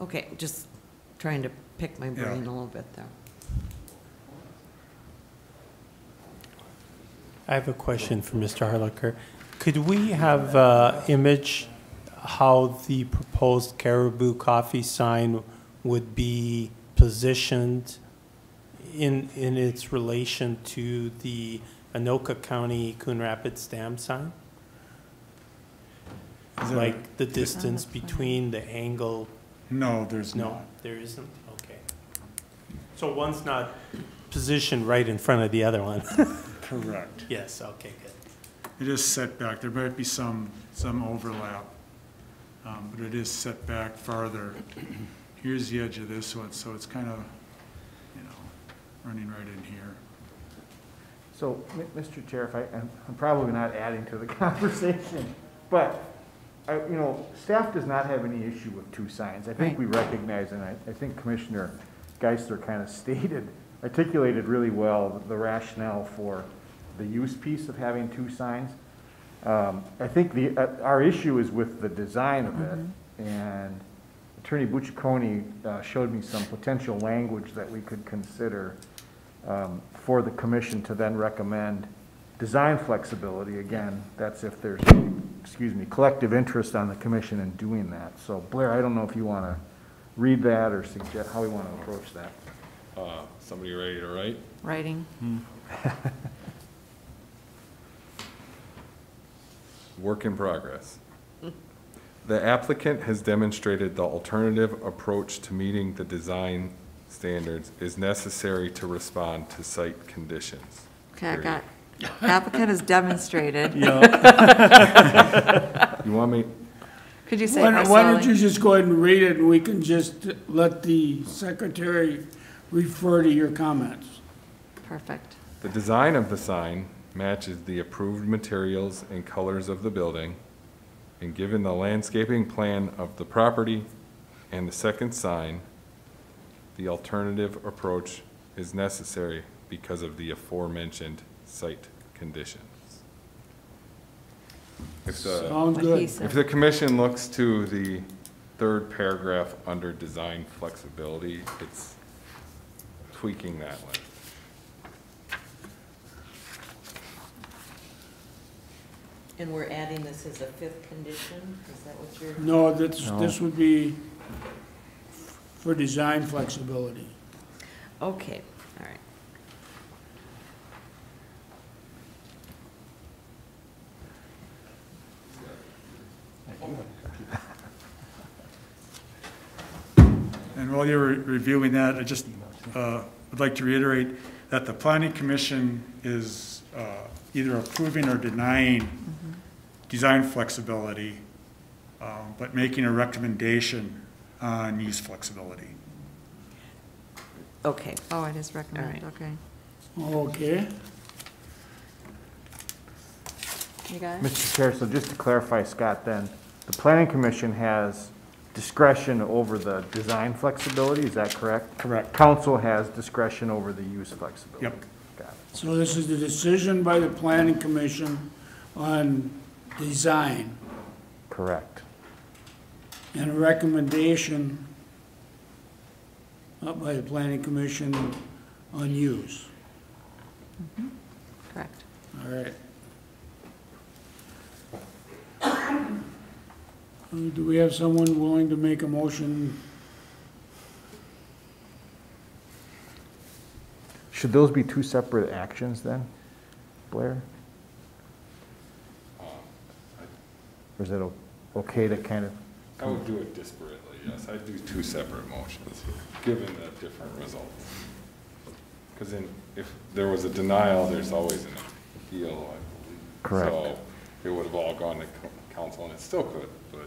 Okay, just trying to pick my brain a little bit there. I have a question for Mr. Harlicker. Could we have image how the proposed Caribou Coffee sign would be positioned in its relation to the Anoka County Coon Rapids Dam sign? Like the distance between the angle? No, there's not. No, there isn't? Okay. So one's not positioned right in front of the other one? Correct. Yes, okay, good. It is set back. There might be some overlap, but it is set back farther. Here's the edge of this one, so it's kind of, you know, running right in here. So, Mr. Chair, if I'm probably not adding to the conversation, but you know, staff does not have any issue with two signs. I think we recognize, and I think Commissioner Geisler kind of articulated really well the rationale for the use piece of having two signs. I think our issue is with the design of it, and Attorney Bucciccone showed me some potential language that we could consider for the commission to then recommend design flexibility. Again, that's if there's, excuse me, collective interest on the commission in doing that. So Blair, I don't know if you want to read that or suggest how we want to approach that. Somebody ready to write? Writing. Work in progress. The applicant has demonstrated the alternative approach to meeting the design standards is necessary to respond to site conditions. Okay, period. I got it. Applicant has demonstrated. You want me? Could you say why don't you just go ahead and read it, and we can just let the secretary refer to your comments. Perfect. The design of the sign matches the approved materials and colors of the building, and given the landscaping plan of the property and the second sign, the alternative approach is necessary because of the aforementioned site conditions. If the commission looks to the third paragraph under design flexibility, it's tweaking that one. And we're adding this as a fifth condition? Is that what you're... No, this would be for design flexibility. Okay, all right. And while you're reviewing that, I just would like to reiterate that the Planning Commission is either approving or denying design flexibility, but making a recommendation on use flexibility. Okay. Oh, it is recommended. Right. Okay. Okay. You guys? Mr. Chair, so just to clarify, Scott, then, the Planning Commission has discretion over the design flexibility, is that correct? Correct. Council has discretion over the use flexibility. Yep. Got it. So this is the decision by the Planning Commission on design. Correct. And a recommendation up by the Planning Commission on use. Mm-hmm. Correct. All right. Do we have someone willing to make a motion? Should those be two separate actions then, Blair? Or is it okay to kind of? I would do it disparately, yes. I'd do two separate motions, given the different results. Because if there was a denial, there's always an appeal, I believe. Correct. So it would have all gone to council, and it still could, but.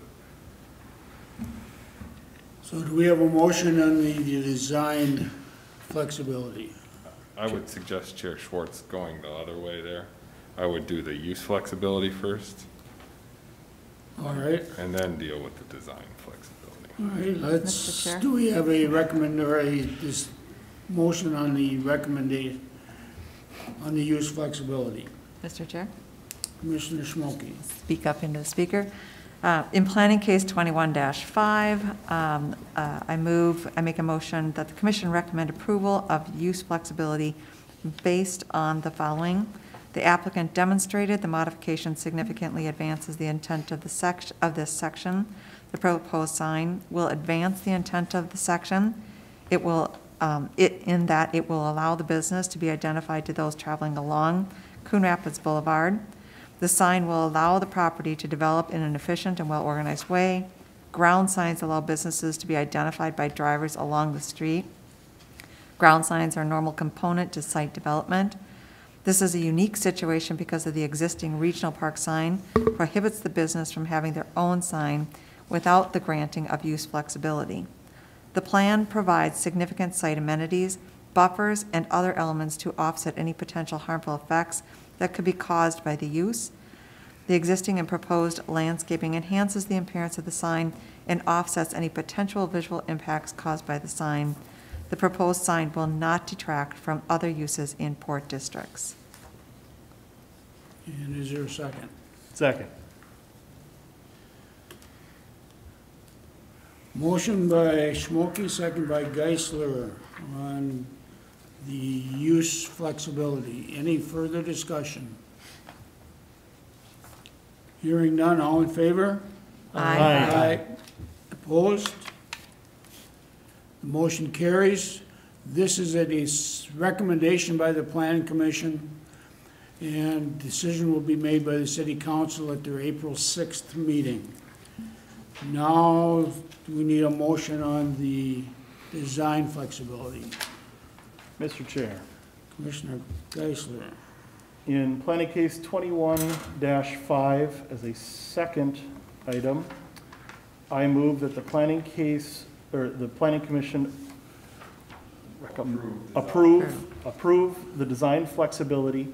So do we have a motion on the design flexibility? I would suggest Chair Schwartz going the other way there. I would do the use flexibility first. All right. And then deal with the design flexibility. All right, let's, do we have a motion on the recommendation on the use flexibility? Mr. Chair? Commissioner Schmolke. Speak up into the speaker. In planning case 21-5, I make a motion that the commission recommend approval of use flexibility based on the following. The applicant demonstrated the modification significantly advances the intent of this section. The proposed sign will advance the intent of the section. It will, in that it will allow the business to be identified to those traveling along Coon Rapids Boulevard. The sign will allow the property to develop in an efficient and well-organized way. Ground signs allow businesses to be identified by drivers along the street. Ground signs are a normal component to site development. This is a unique situation because of the existing regional park sign prohibits the business from having their own sign without the granting of use flexibility. The plan provides significant site amenities, buffers, and other elements to offset any potential harmful effects that could be caused by the use. The existing and proposed landscaping enhances the appearance of the sign and offsets any potential visual impacts caused by the sign. The proposed sign will not detract from other uses in port districts. And is there a second? Second. Motion by Schmolke, second by Geisler on the use flexibility. Any further discussion? Hearing none, all in favor? Aye. Aye. Opposed? The motion carries. This is a recommendation by the Planning Commission, and decision will be made by the City Council at their April 6th meeting. Now we need a motion on the design flexibility. Mr. Chair. Commissioner Geisler. In Planning Case 21-5, as a second item, I move that the Planning Case or the Planning Commission approve the design flexibility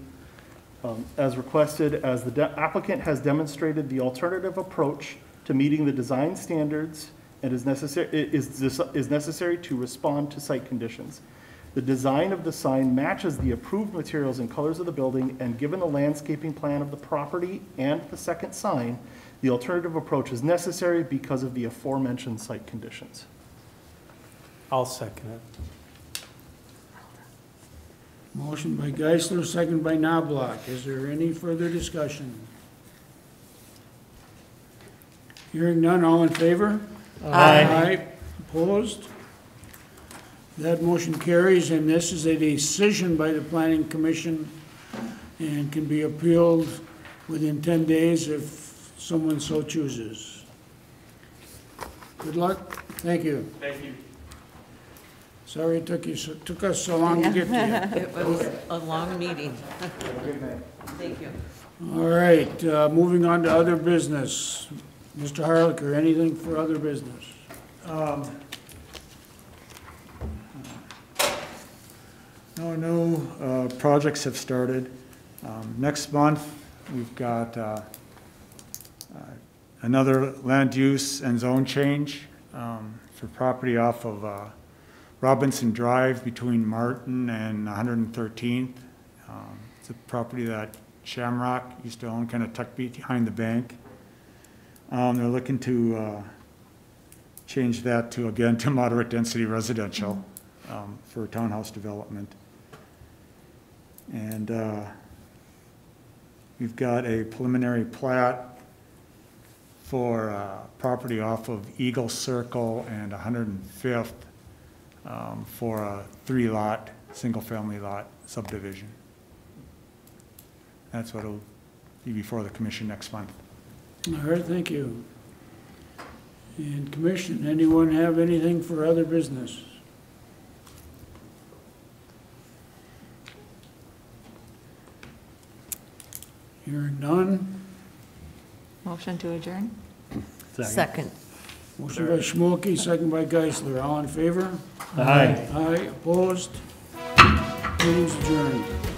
as requested, as the applicant has demonstrated the alternative approach to meeting the design standards and is necessary to respond to site conditions. The design of the sign matches the approved materials and colors of the building, and given the landscaping plan of the property and the second sign, the alternative approach is necessary because of the aforementioned site conditions. I'll second it. Motion by Geisler, second by Knobloch. Is there any further discussion? Hearing none, all in favor? Aye. Aye. Opposed? That motion carries, and this is a decision by the Planning Commission and can be appealed within 10 days if someone so chooses. Good luck. Thank you. Thank you. Sorry it took us so long to get to you. It was a long meeting. Good night. Thank you. All right, moving on to other business. Mr. Harlicker, anything for other business? No, no projects have started. Next month, we've got another land use and zone change for property off of Robinson Drive between Martin and 113th. It's a property that Shamrock used to own, kind of tucked behind the bank. They're looking to change that to, again, to moderate density residential for townhouse development. And we've got a preliminary plat for property off of Eagle Circle and 105th for a 3-lot, single-family lot subdivision. That's what will be before the commission next month. All right, thank you. And commission, anyone have anything for other business? Hearing none. Motion to adjourn. Second. Motion by Schmolke, second by Geisler. All in favor? Aye. Aye. Opposed? Meeting's adjourned.